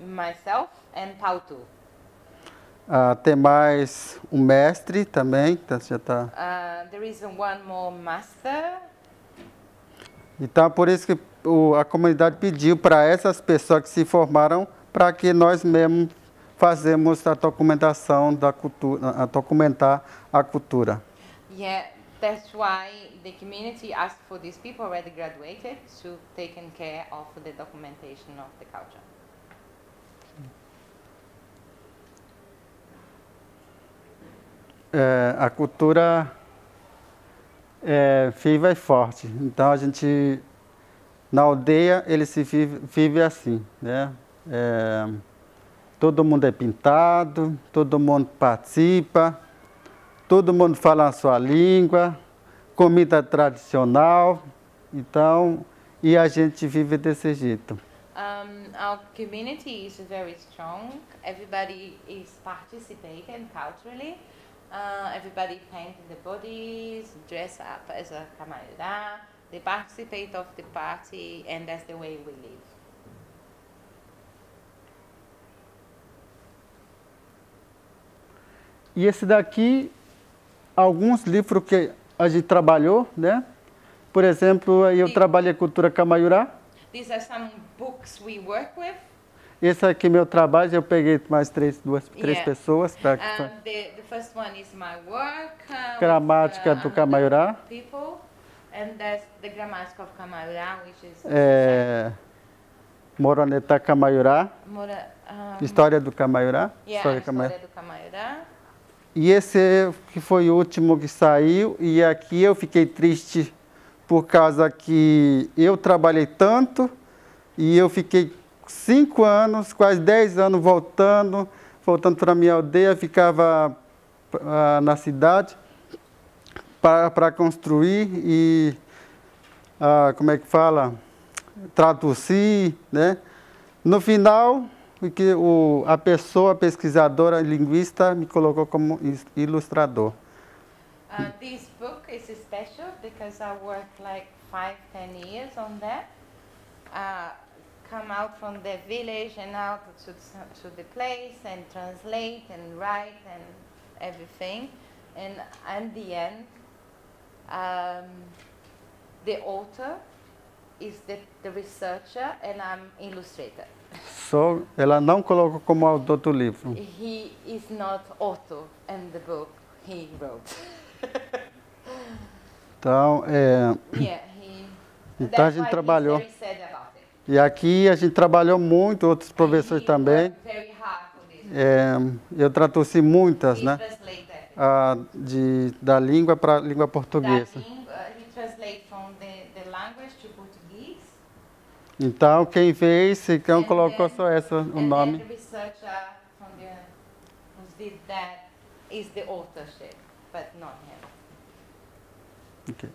myself and Paltu. Tem mais mestre também, já tá. There is one more master. Então, por isso que a comunidade pediu para essas pessoas que se formaram para que nós mesmos fazemos a documentação da cultura, a documentar a cultura. Yeah, that's why the community asked for these people already graduated to take care of the documentation of the culture. A cultura é viva e forte, então a gente, na aldeia, ele se vive assim, né? Todo mundo é pintado, todo mundo participa, todo mundo fala a sua língua, comida tradicional, então, e a gente vive desse jeito. Our community is very strong, everybody is participating culturally. everybody painted the bodies, dress up as a Kamairá. They participate of the party, and that's the way we live. E esse daqui, alguns livros que a gente trabalhou, né? Por exemplo, eu trabalhei a cultura Kamaiurá. These are some books we work with. Esse aqui é meu trabalho, eu peguei mais três pessoas. Pra... The first one is my work, gramática do Kamaiurá. People, and that's the gramática of Kamaiurá, which is... Moronetá Kamaiurá. História do Kamaiurá. História do Kamaiurá. E esse que foi o último que saiu, e aqui eu fiquei triste por causa que eu trabalhei tanto e eu fiquei 5 anos, quase 10 anos voltando para a minha aldeia, ficava na cidade para construir e, como é que fala, traduzir, né? No final, que a pessoa, pesquisadora, linguista, me colocou como ilustrador. This book is special because I worked like 5-10 years on that. Come out from the village and out to the place and translate and write and everything. And at the end, the author is the researcher and I'm illustrator. Ela não colocou como autor do livro. He is not author in the book he wrote. Então, então a gente trabalhou. E aqui a gente trabalhou muito, outros professores também. Eu traduzi muitas, né? Da língua para a língua portuguesa. Então, quem fez, então colocou só essa, o nome. The researcher from the who did that is the authorship, but not him. Okay.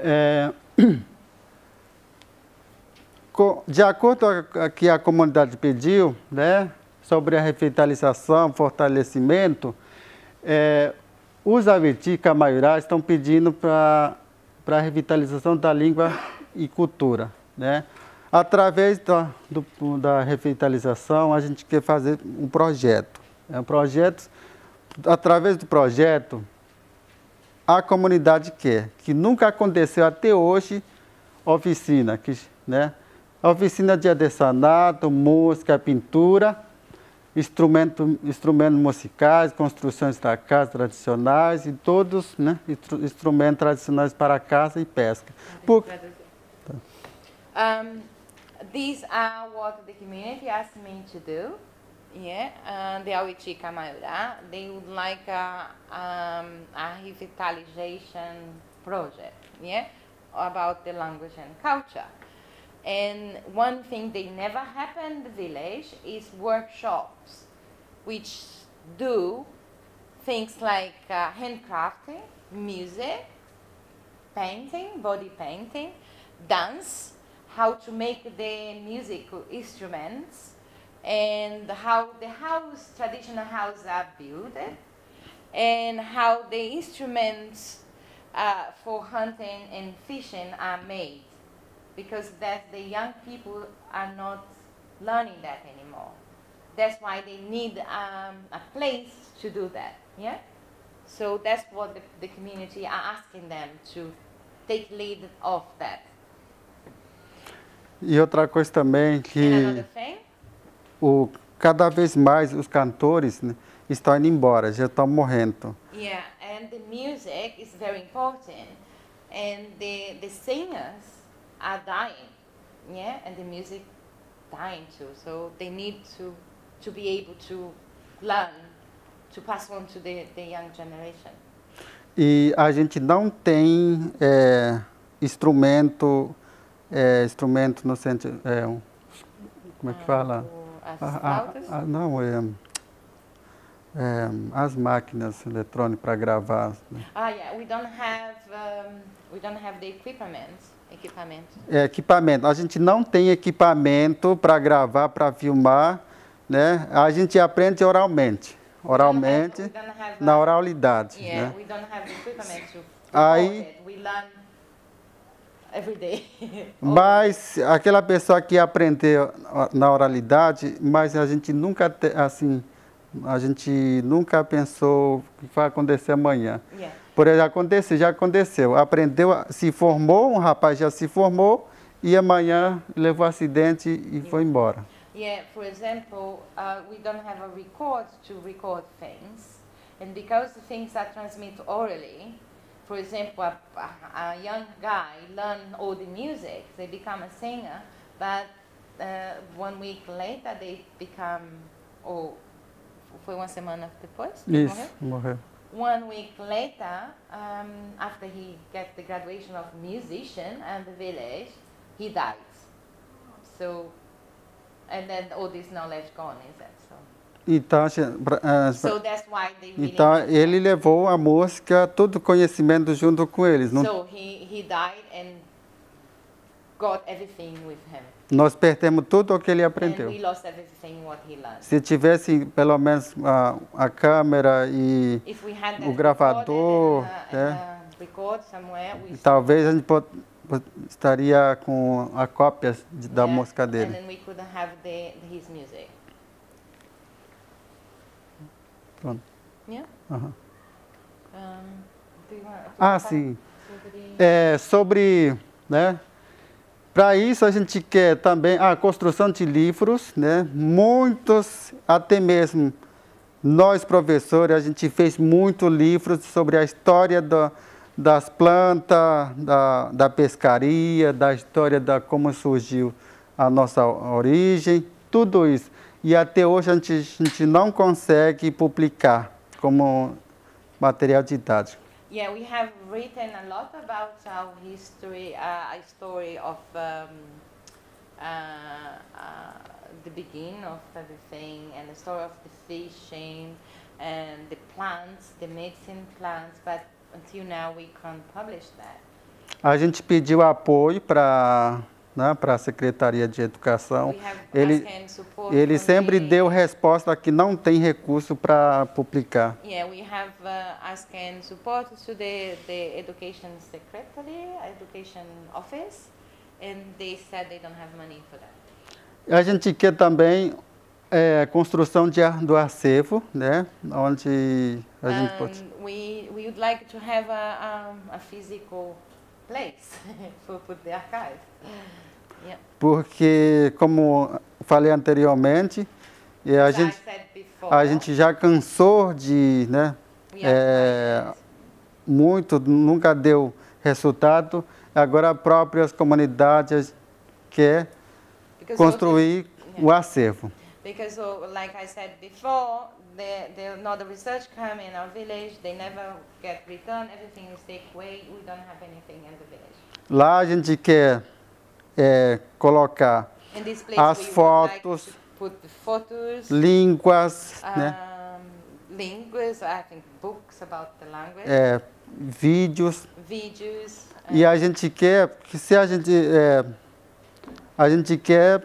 Yeah. De acordo com o que a comunidade pediu, né, sobre a revitalização, fortalecimento, os Aweti Kamaiurá estão pedindo para a revitalização da língua e cultura, né? Através da revitalização, a gente quer fazer um projeto. Através do projeto, a comunidade quer, que nunca aconteceu até hoje, oficina, né? Oficina de artesanato, música, pintura, instrumentos musicais, construções da casa tradicionais e todos, né, instrumentos tradicionais para casa e pesca. These are what the community asked me to do. Yeah, the Aweti Kamaiurá, they would like a revitalization project. Yeah, about the language and culture. And one thing they never happen in the village is workshops, which do things like handcrafting, music, painting, body painting, dance, how to make the musical instruments, and how the house, traditional houses are built, and how the instruments for hunting and fishing are made. Because that the young people are not learning that anymore. That's why they need a place to do that. Yeah. So that's what the community are asking them to take lead of that. E outra coisa também que cada vez mais os cantores, né, estão indo embora, já estão morrendo. Yeah, and the music is very important, and the singers are dying, yeah, and the music dying too. So they need to be able to learn, to pass on to the young generation. E a gente não tem instrumento no sentido, como é que fala? Não, as máquinas eletrônicas para gravar. Né? Ah, yeah, we don't have the equipment. Equipamento. A gente não tem equipamento para gravar, para filmar, né? A gente aprende oralmente. Oralmente, na oralidade, yeah, né? We don't have equipment to aí, we learn every day. Mas aquela pessoa que aprendeu na oralidade, mas a gente nunca assim, a gente nunca pensou o que vai acontecer amanhã. Yeah. Por exemplo, já aconteceu. Aprendeu, se formou, um rapaz já se formou e amanhã levou acidente e yeah. foi embora. Yeah, for example, we don't have a record to record things, and because the things are transmitted orally, for example, a young guy learns all the music, they become a singer, but 1 week later they become, oh, foi uma semana depois? Isso, morreu. 1 week later, after he got the graduation of musician and the village, he died. So. And then all this knowledge gone, is that so? Então, so that's why they really então ele levou a música, todo o conhecimento junto com eles. Não? So he died and got everything with him. Nós perdemos tudo o que ele aprendeu. And we lost everything what he learned. Se tivesse pelo menos a câmera e o gravador, talvez a gente estaria com a cópia da música dele. And then we could have his music. Pronto. Yeah? Uh-huh. Ah, sim. Sobre, né? Para isso a gente quer também a construção de livros, né? Muitos, até mesmo nós professores, a gente fez muitos livros sobre a história das plantas, da pescaria, da história da como surgiu a nossa origem, tudo isso. E até hoje a gente não consegue publicar como material didático. Yeah, we have written a lot about our history, a story of the beginning of everything and the story of the fishing and the plants, the medicine plants, but until now we can't publish that. A gente pediu apoio para a Secretaria de Educação. Ele sempre deu resposta que não tem recurso para publicar. Yeah, we have asking support to the Education Secretary, Education Office, and they said they don't have money for that. A gente quer também construção do acervo, né? Onde a gente pode. We would like to have a physical place for the archive. Yeah. Porque, como falei anteriormente, a gente já cansou de, né? Muito, nunca deu resultado. Agora, as próprias comunidades querem construir o acervo. Because, like I said before, there's not the research come in our village. They never get returned. Everything is taken away. We don't have anything in the village. Lá a gente quer colocar as fotos, línguas, né? Línguas, I think books about the language. Vídeos. E a gente quer que se a gente quer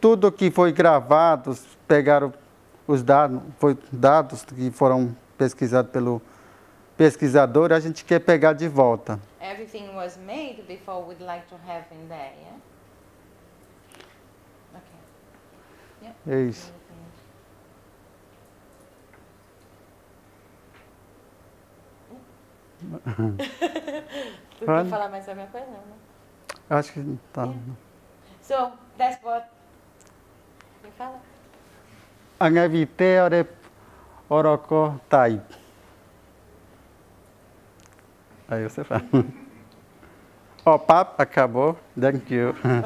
tudo que foi gravado, pegaram os dados, que foram pesquisados pelo pesquisador, a gente quer pegar de volta. Everything was made before we'd like to have in there, yeah? Okay. Yeah. É isso. Tu quer falar mais a minha coisa, não? Acho que tá. Yeah. So, that's what. Me fala. Angavite oroko tai. Aí você fala. O papo acabou. Thank you. I'm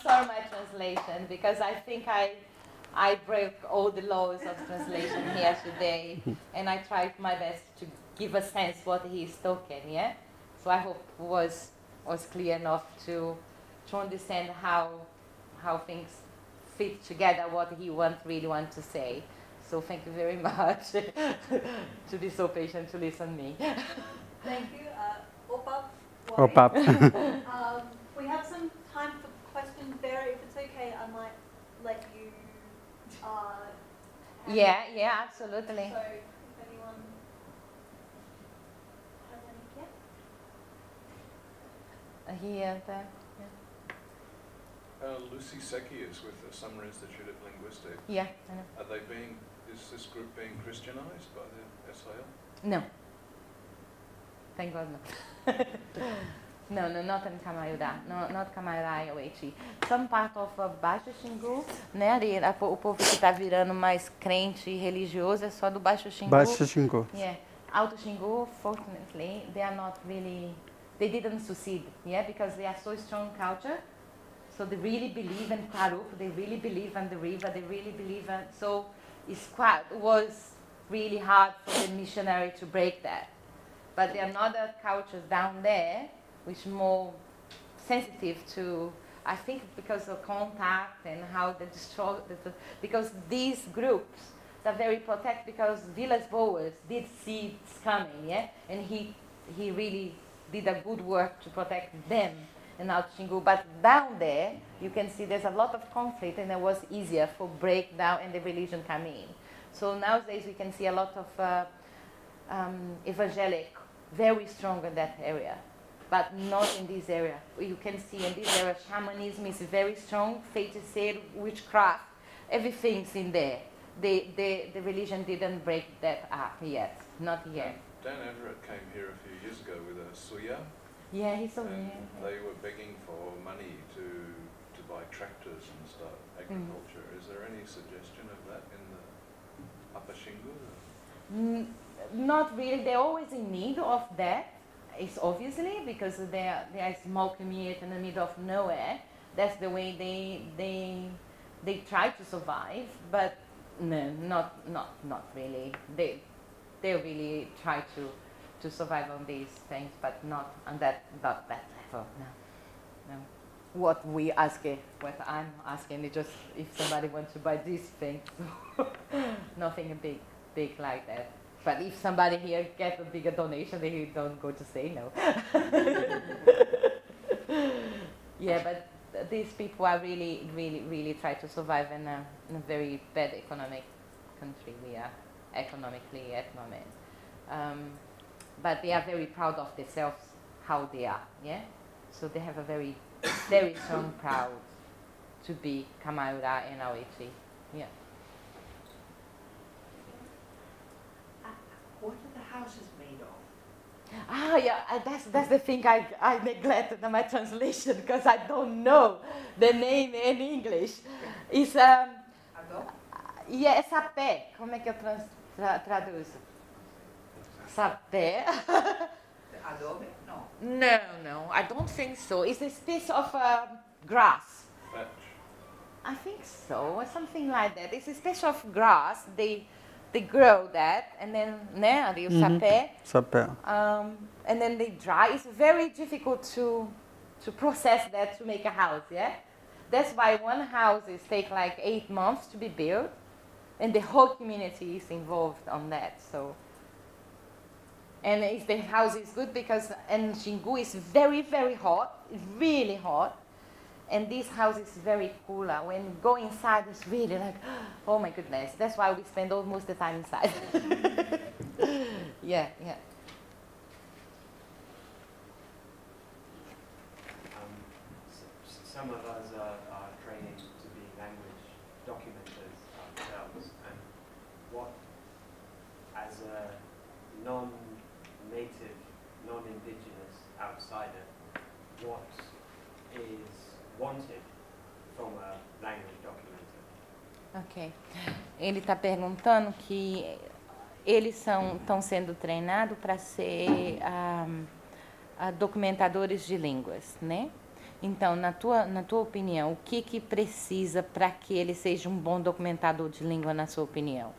sorry my translation because I think I broke all the laws of translation here today and I tried my best to give a sense what he's talking, yeah? So I hope it was clear enough to understand how how things fit together, what he really wants to say. So thank you very much to be so patient to listen to me. Thank you. Opap. We have some time for questions. Vera, if it's okay, I might let you. Yeah, absolutely. So if anyone has any here, there. Yeah. Lucy Secchi is with the Summer Institute of Linguistics. Yeah. I know. Are they being? Is this group being Christianized by the SIL? No. Thank God, no. No, not in Kamaiurá. No, not Kamaiurá e Aweti. Some part of Baixo Xingu, né? O povo que está virando mais crente e religioso é só do Baixo Xingu. Baixo Xingu. Yeah. Alto Xingu, fortunately, they are not really, they didn't succeed, yeah, because they are so strong culture. So they really believe in Quarup, they really believe in the river, they really believe in, so it's quite, it was really hard for the missionary to break that. But there are other cultures down there which are more sensitive to, I think, because of contact and how they destroy, because these groups are very protected, because Villas Boas did see it's coming, yeah? And he really did a good work to protect them in Alto Xingu. But down there, you can see there's a lot of conflict, and it was easier for breakdown and the religion come in. So nowadays we can see a lot of evangelic, very strong in that area. But not in this area. You can see in this area, shamanism is very strong, feiticeiro, witchcraft, everything's in there. The religion didn't break that up yet, not yet. Dan Everett came here a few years ago with a suya. Yeah, he's over here. They were begging for money to buy tractors and start agriculture. Is there any suggestion of that in the Upper Xingu? Not really. They're always in need of that. It's obviously because they are small community in the middle of nowhere. That's the way they try to survive. But no, not really. They really try to survive on these things, but not on that level. No. What we ask, what I'm asking, is just if somebody wants to buy these things, nothing big like that. But if somebody here gets a bigger donation, they don't go to say no. Yeah, but these people are really try to survive in a very bad economic country we are economically at the moment. But they are very proud of themselves, how they are, yeah? So they have a very strong proud to be Kamaiurá and Aweti, yeah. What are the houses made of? Ah, yeah, that's the thing I neglected in my translation, because I don't know the name in English. It's yeah, sapé. Como é que eu traduzo? Sapé. Adobe? No. No, I don't think so. It's a piece of grass. Thatch. I think so, or something like that. It's a piece of grass. They grow that, and then sapé, and then they dry. It's very difficult to process that to make a house, yeah? That's why one house is take like 8 months to be built, and the whole community is involved on that, so. And if the house is good, because in Xingu is very hot, really hot. And this house is very cooler. When you go inside, it's really like, oh my goodness. That's why we spend almost the time inside. Yeah. Some of us are training to be language documenters ourselves. And what, as a non-native, non-indigenous outsider, what is wanted from a language documenter. Ok. Ele está perguntando que eles estão sendo treinados para ser documentadores de línguas, né? Então, na tua opinião, o que precisa para que ele seja um bom documentador de língua, na sua opinião?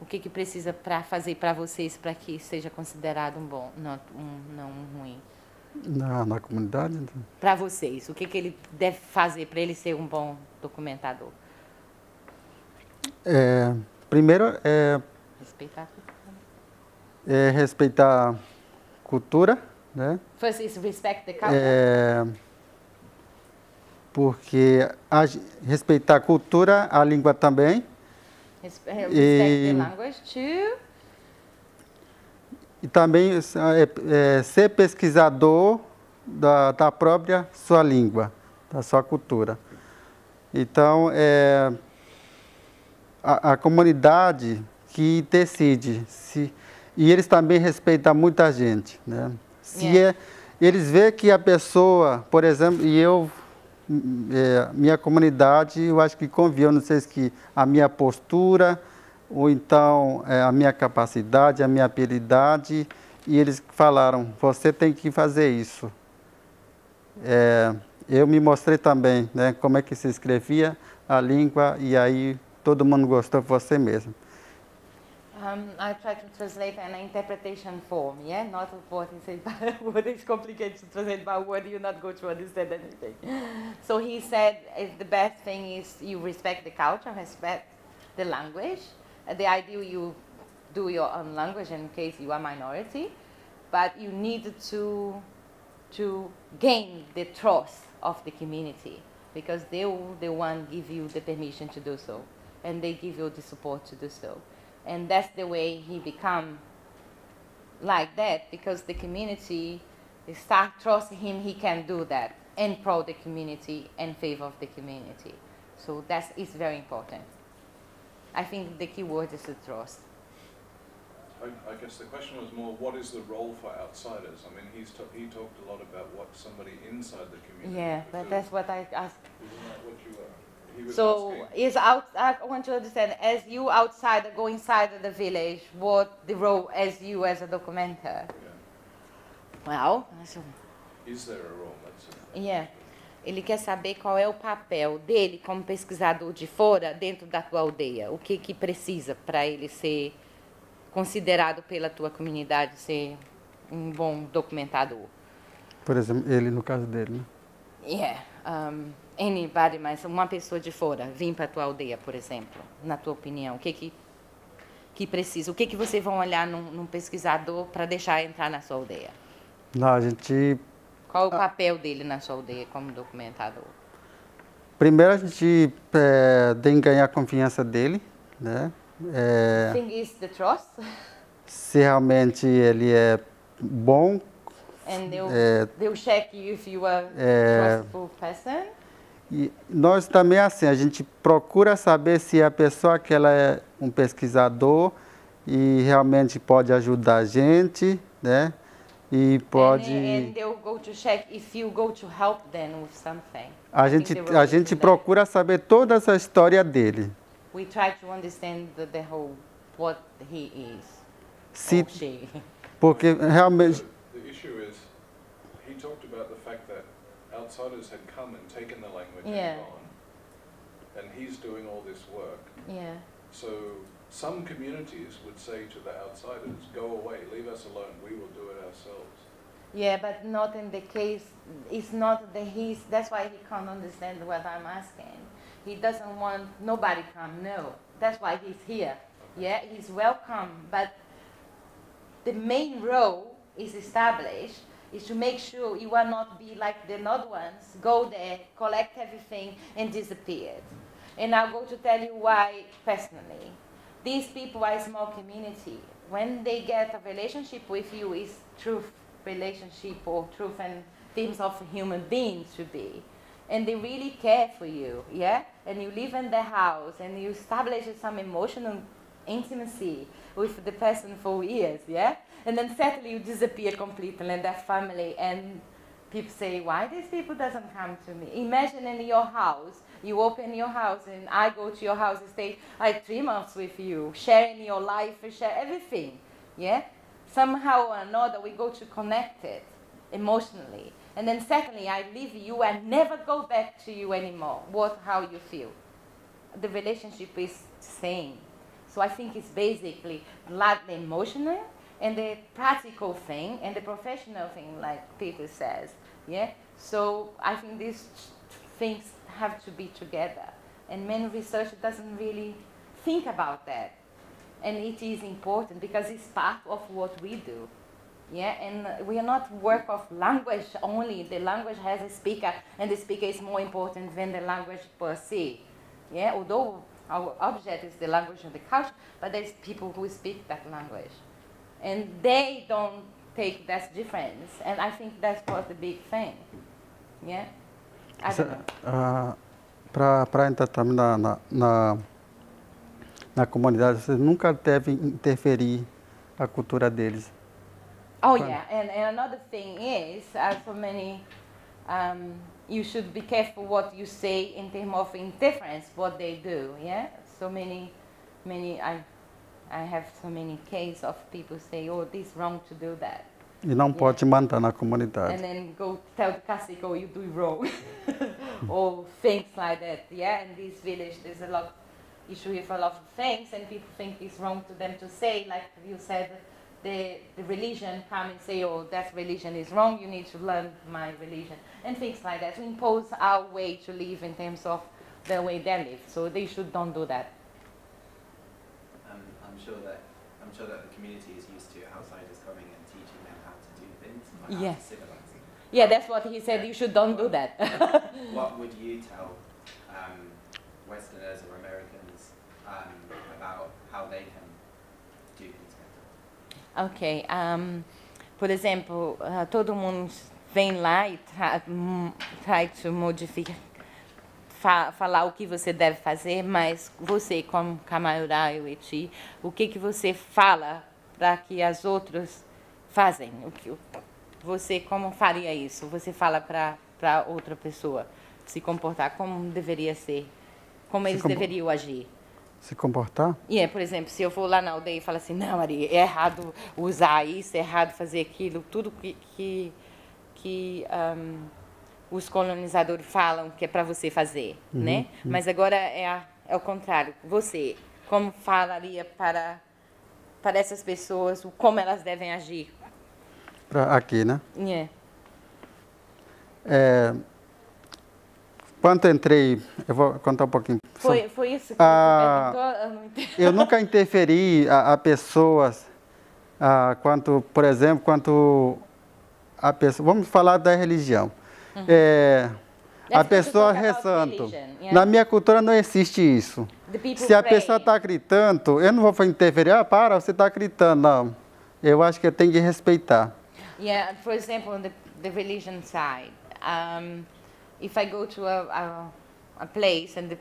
O que precisa para fazer para vocês para que seja considerado um bom, não um ruim? Na comunidade? Para vocês, o que, que ele deve fazer para ele ser um bom documentador? Primeiro é respeitar a cultura, né? First is respect the culture. Porque respeitar a cultura, a língua também. Respect the language too. E também ser pesquisador da própria sua língua, da sua cultura. Então, a comunidade que decide. E eles também respeitam muita gente, né? Eles veem que a pessoa, por exemplo, minha comunidade, eu acho que convive, não sei se a minha postura, ou então a minha capacidade, a minha habilidade, e eles falaram, você tem que fazer isso. Eu me mostrei também, né, como é que se escrevia a língua, e aí todo mundo gostou de você mesmo. I tried to translate an interpretation form, yeah? Not what he said, but what is complicated to translate by word, you're not going to understand anything. So he said the best thing is you respect the culture, respect the language. The idea you do your own language in case you are minority, but you need to gain the trust of the community because they will the one give you the permission to do so, and they give you the support to do so, and that's the way he become like that because the community start trusting him. He can do that and pro the community and favor of the community. So that is very important. I think the key word is the trust. I guess the question was more, what is the role for outsiders? I mean, he talked a lot about what somebody inside the community. Yeah, but that's what I asked. Isn't that what you were? He was asking. I want to understand, as you outsider go inside of the village, what the role as you as a documenter? Yeah. Well, is there a role? Yeah. Ele quer saber qual é o papel dele como pesquisador de fora dentro da tua aldeia. O que precisa para ele ser considerado pela tua comunidade, ser um bom documentador? Por exemplo, ele no caso dele, né? Yeah. Anybody, mas uma pessoa de fora, vir para a tua aldeia, por exemplo, na tua opinião, o que precisa? O que vocês vão olhar num pesquisador para deixar entrar na sua aldeia? Não, a gente... Qual o papel dele na sua aldeia como documentador? Primeiro, a gente tem que ganhar a confiança dele, né? Thing is the trust. Se realmente ele é bom. And they'll check you if you are a trustful person. E nós também, assim, a gente procura saber se a pessoa que ela é um pesquisador e realmente pode ajudar a gente, né? E pode. A gente procura saber toda essa história dele. We try to understand the whole what he is. Porque realmente. The issue is, he talked about the fact that outsiders had come and taken the language and gone, and he's doing all this work. Yeah. So some communities would say to the outsiders, go away, leave us alone, we will do it ourselves. Yeah, but not in the case, it's not the he's, that's why he can't understand what I'm asking. He doesn't want nobody come, no. That's why he's here, yeah, he's welcome, but the main role is established, is to make sure you will not be like the not ones, go there, collect everything and disappear. And I'm going to tell you why personally. These people are a small community. When they get a relationship with you, it's truth relationship or truth and things of human beings should be. And they really care for you, yeah? And you live in their house and you establish some emotional intimacy with the person for years, yeah? And then suddenly you disappear completely and their family and people say, why these people doesn't come to me? Imagine in your house, you open your house and I go to your house and stay 3 months with you, sharing your life, share everything, yeah? Somehow or another we go to connect it emotionally. And then secondly, I leave you and never go back to you anymore, how you feel. The relationship is the same. So I think it's basically largely emotional and the practical thing and the professional thing, like Peter says. Yeah. So I think these things have to be together, and many research doesn't really think about that, and it is important because it's part of what we do. Yeah, and we are not work of language only. The language has a speaker, and the speaker is more important than the language per se. Yeah, although our object is the language and the culture, but there's people who speak that language, and they don't take that difference. And I think that's what the big thing. Yeah, I don't know. Para entrar também na comunidade, vocês nunca devem interferir a cultura deles. Oh yeah, and another thing is, for many, you should be careful what you say in terms of indifference, what they do, yeah? So many, I have so many cases of people say, oh, this is wrong to do that. E não pode mandar na comunidade. And then go tell the Cacique, oh, you do it wrong, or things like that, yeah? In this village, there's a lot of issue with a lot of things, and people think it's wrong to them to say, like you said, the religion come and say, oh, that religion is wrong, you need to learn my religion, and things like that. We impose our way to live in terms of the way they live, so they should don't do that. I'm sure that the community is used to outsiders coming and teaching them how to do things, like yes. How to civilize them. Yeah, that's what he said, you should don't do that. What would you tell Westerners or Americans about how they can do things? Ok, por exemplo, todo mundo vem lá e trai de modificar, falar o que você deve fazer, mas você, como Kamaiurá e Aweti, o que você fala para que as outras fazem? O que você, como faria isso? Você fala para outra pessoa se comportar como deveria ser, como eles deveriam agir? Se comportar? E por exemplo, se eu vou lá na aldeia e falo assim, não, Ari, é errado usar isso, é errado fazer aquilo, tudo que os colonizadores falam que é para você fazer, né? Mas agora é o contrário. Você, como falaria para essas pessoas, como elas devem agir? Para aqui, né? Quando entrei, eu vou contar um pouquinho. Foi isso que eu nunca interferi a pessoas, quanto, por exemplo, quanto a pessoa... Vamos falar da religião. A pessoa rezando. Na minha cultura não existe isso. Se a pessoa está gritando, eu não vou interferir. Ah, para, você está gritando. Não. Eu acho que eu tenho que respeitar. Por exemplo, on the religion side. If I go to a place and the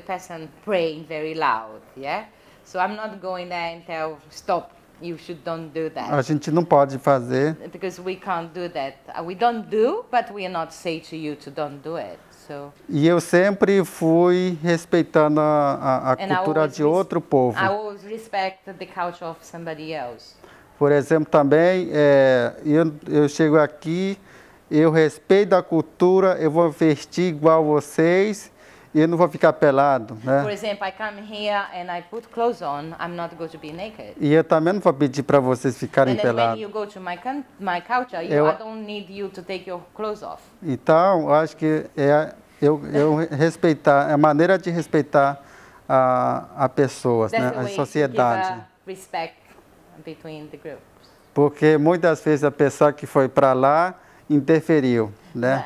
person praying very loud, yeah? So I'm not going there and tell, stop, you should don't do that. A gente não pode fazer. Because we can't do that. We don't do, but we are not say to you to don't do it. So. E eu sempre fui respeitando a cultura de outro povo. I always respect the culture of somebody else. Por exemplo, também, eu chego aqui, eu respeito a cultura, eu vou vestir igual vocês e eu não vou ficar pelado, né? Por exemplo, I come here and I put clothes on, I'm not going to be naked. E eu também não vou pedir para vocês ficarem pelados. And when you go to my culture, I don't need you to take your clothes off. Então, acho que eu respeitar, é a maneira de respeitar a pessoas, né? A sociedade. Respect between the groups. Porque muitas vezes a pessoa que foi para lá interferiu, né?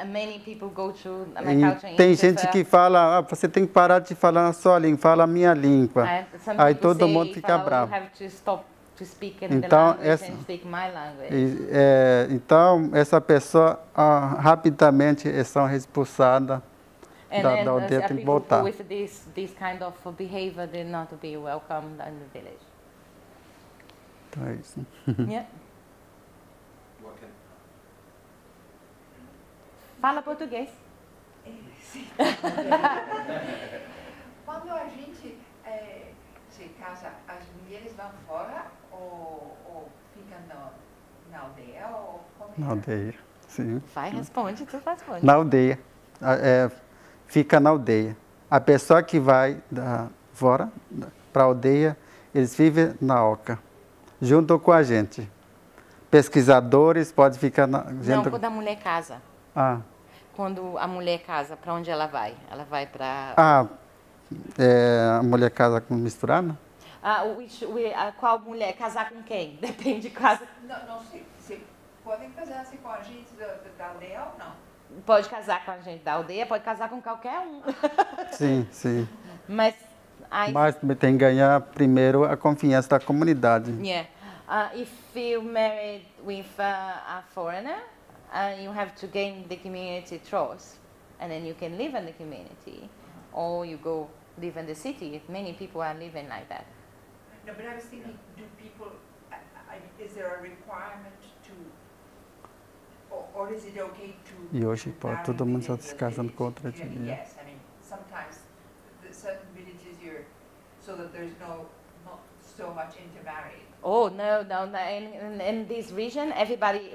Tem gente que fala, você tem que parar de falar a sua língua, fala a minha língua. Aí todo mundo fica bravo. Então essa pessoa rapidamente são expulsada da aldeia, tem que voltar. Então é isso. Fala português. Quando a gente se casa, as mulheres vão fora ou ficam na aldeia? Ou na aldeia, sim. Vai, responde, tu responde. Na aldeia. Fica na aldeia. A pessoa que vai fora para a aldeia, eles vivem na oca. junto com a gente. Pesquisadores, pode ficar... Não, quando a mulher casa. Ah. Quando a mulher casa, para onde ela vai? Ela vai para... Ah, é, a mulher casa com misturada? Ah, qual mulher? Casar com quem? Depende de casa. Não, não sei. Se podem casar assim, com a gente da aldeia ou não? Pode casar com a gente da aldeia, pode casar com qualquer um. Sim, sim. Mas... aí... mas tem que ganhar primeiro a confiança da comunidade. Yeah. If you married with a foreigner, you have to gain the community trust, and then you can live in the community, or you go live in the city. Many people are living like that. No, but I was thinking, do people? Is there a requirement to, or is it okay to? E hoje pode todo mundo só se casando com outra etnia. Yes, I mean sometimes certain villages you're so that there's not so much intermarriage. Oh, no. In this region, everybody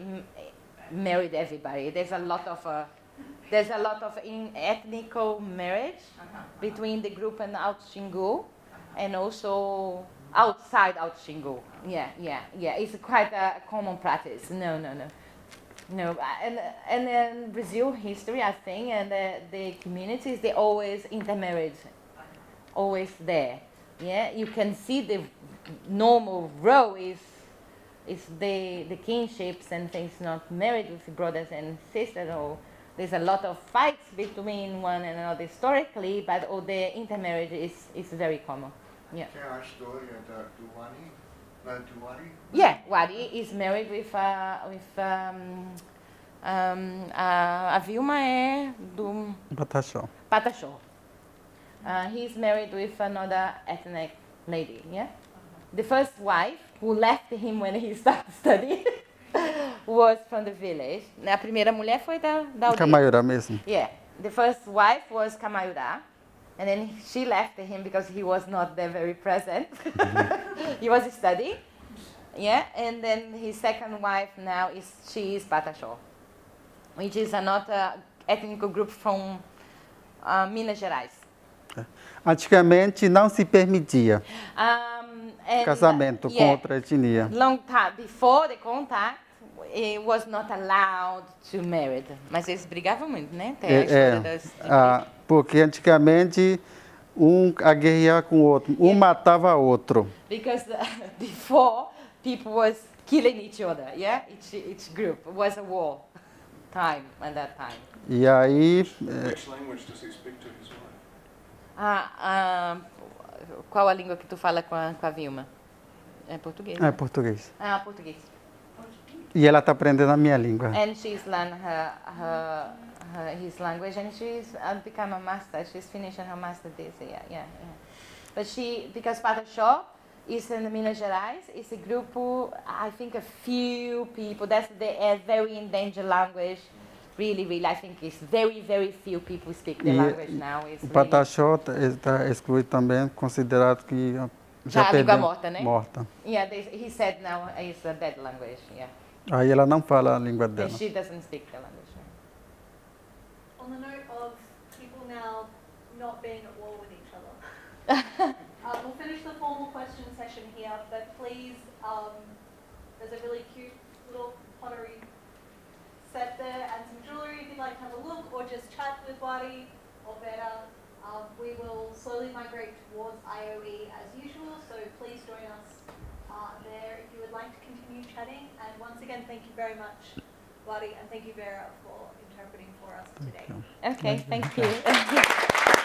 married everybody. There's a lot of ethnical marriage between the group and Alto Xingu, and also outside Alto Xingu. Yeah. It's quite a common practice. No. And in Brazil history, I think, and the communities, they always intermarried, always there. Yeah, you can see the normal row is the kinships and things not married with brothers and sisters. Or there's a lot of fights between one and another historically, but all the intermarriage is very common. Yeah. Tell our story about Wary. Yeah, Wary is married with a Vilma do Pataxó. He's married with another ethnic lady, yeah? The first wife, who left him when he started studying, was from the village. A primeira mulher foi da aldeia. Kamaiurá mesmo. Yeah. The first wife was Kamaiurá, and then she left him because he was not there very present. He was studying, yeah? And then his second wife now is Pataxó, which is another ethnic group from Minas Gerais. Antigamente não se permitia casamento com outra etnia. Long time before the contact, it was not allowed to marry. Mas eles brigavam muito, né? Porque antigamente um aguerria com o outro, um matava o outro. Because before people was killing each other, yeah? Each group was a war time at that time. E aí. Which language does he speak to his wife? Qual a língua que tu fala com a Vilma? É português. É português. Né? Ah, português. E ela está aprendendo a minha língua. And she's learned his language, and she's become a master. She's finishing her master this year. Yeah. But because Pataxó is in Minas Gerais, it's a grupo. I think a few people. That's a very endangered language. Really, I think it's very few people speak the language now. O Pataxó está excluído também, considerado que já perdeu. Morta, né? Morta. Yeah, he said now it's a dead language. Yeah. Aí ela não fala a língua dela. And she doesn't speak the language. On the note of people now not being at war with each other, we'll finish the formal question session here. But please, there's a really cute little pottery set there and some jewellery if you'd like to have a look, or just chat with Wary or Vera. We will slowly migrate towards IOE as usual, so please join us there if you would like to continue chatting. And once again, thank you very much, Wary, and thank you, Vera, for interpreting for us today. Okay, thank you.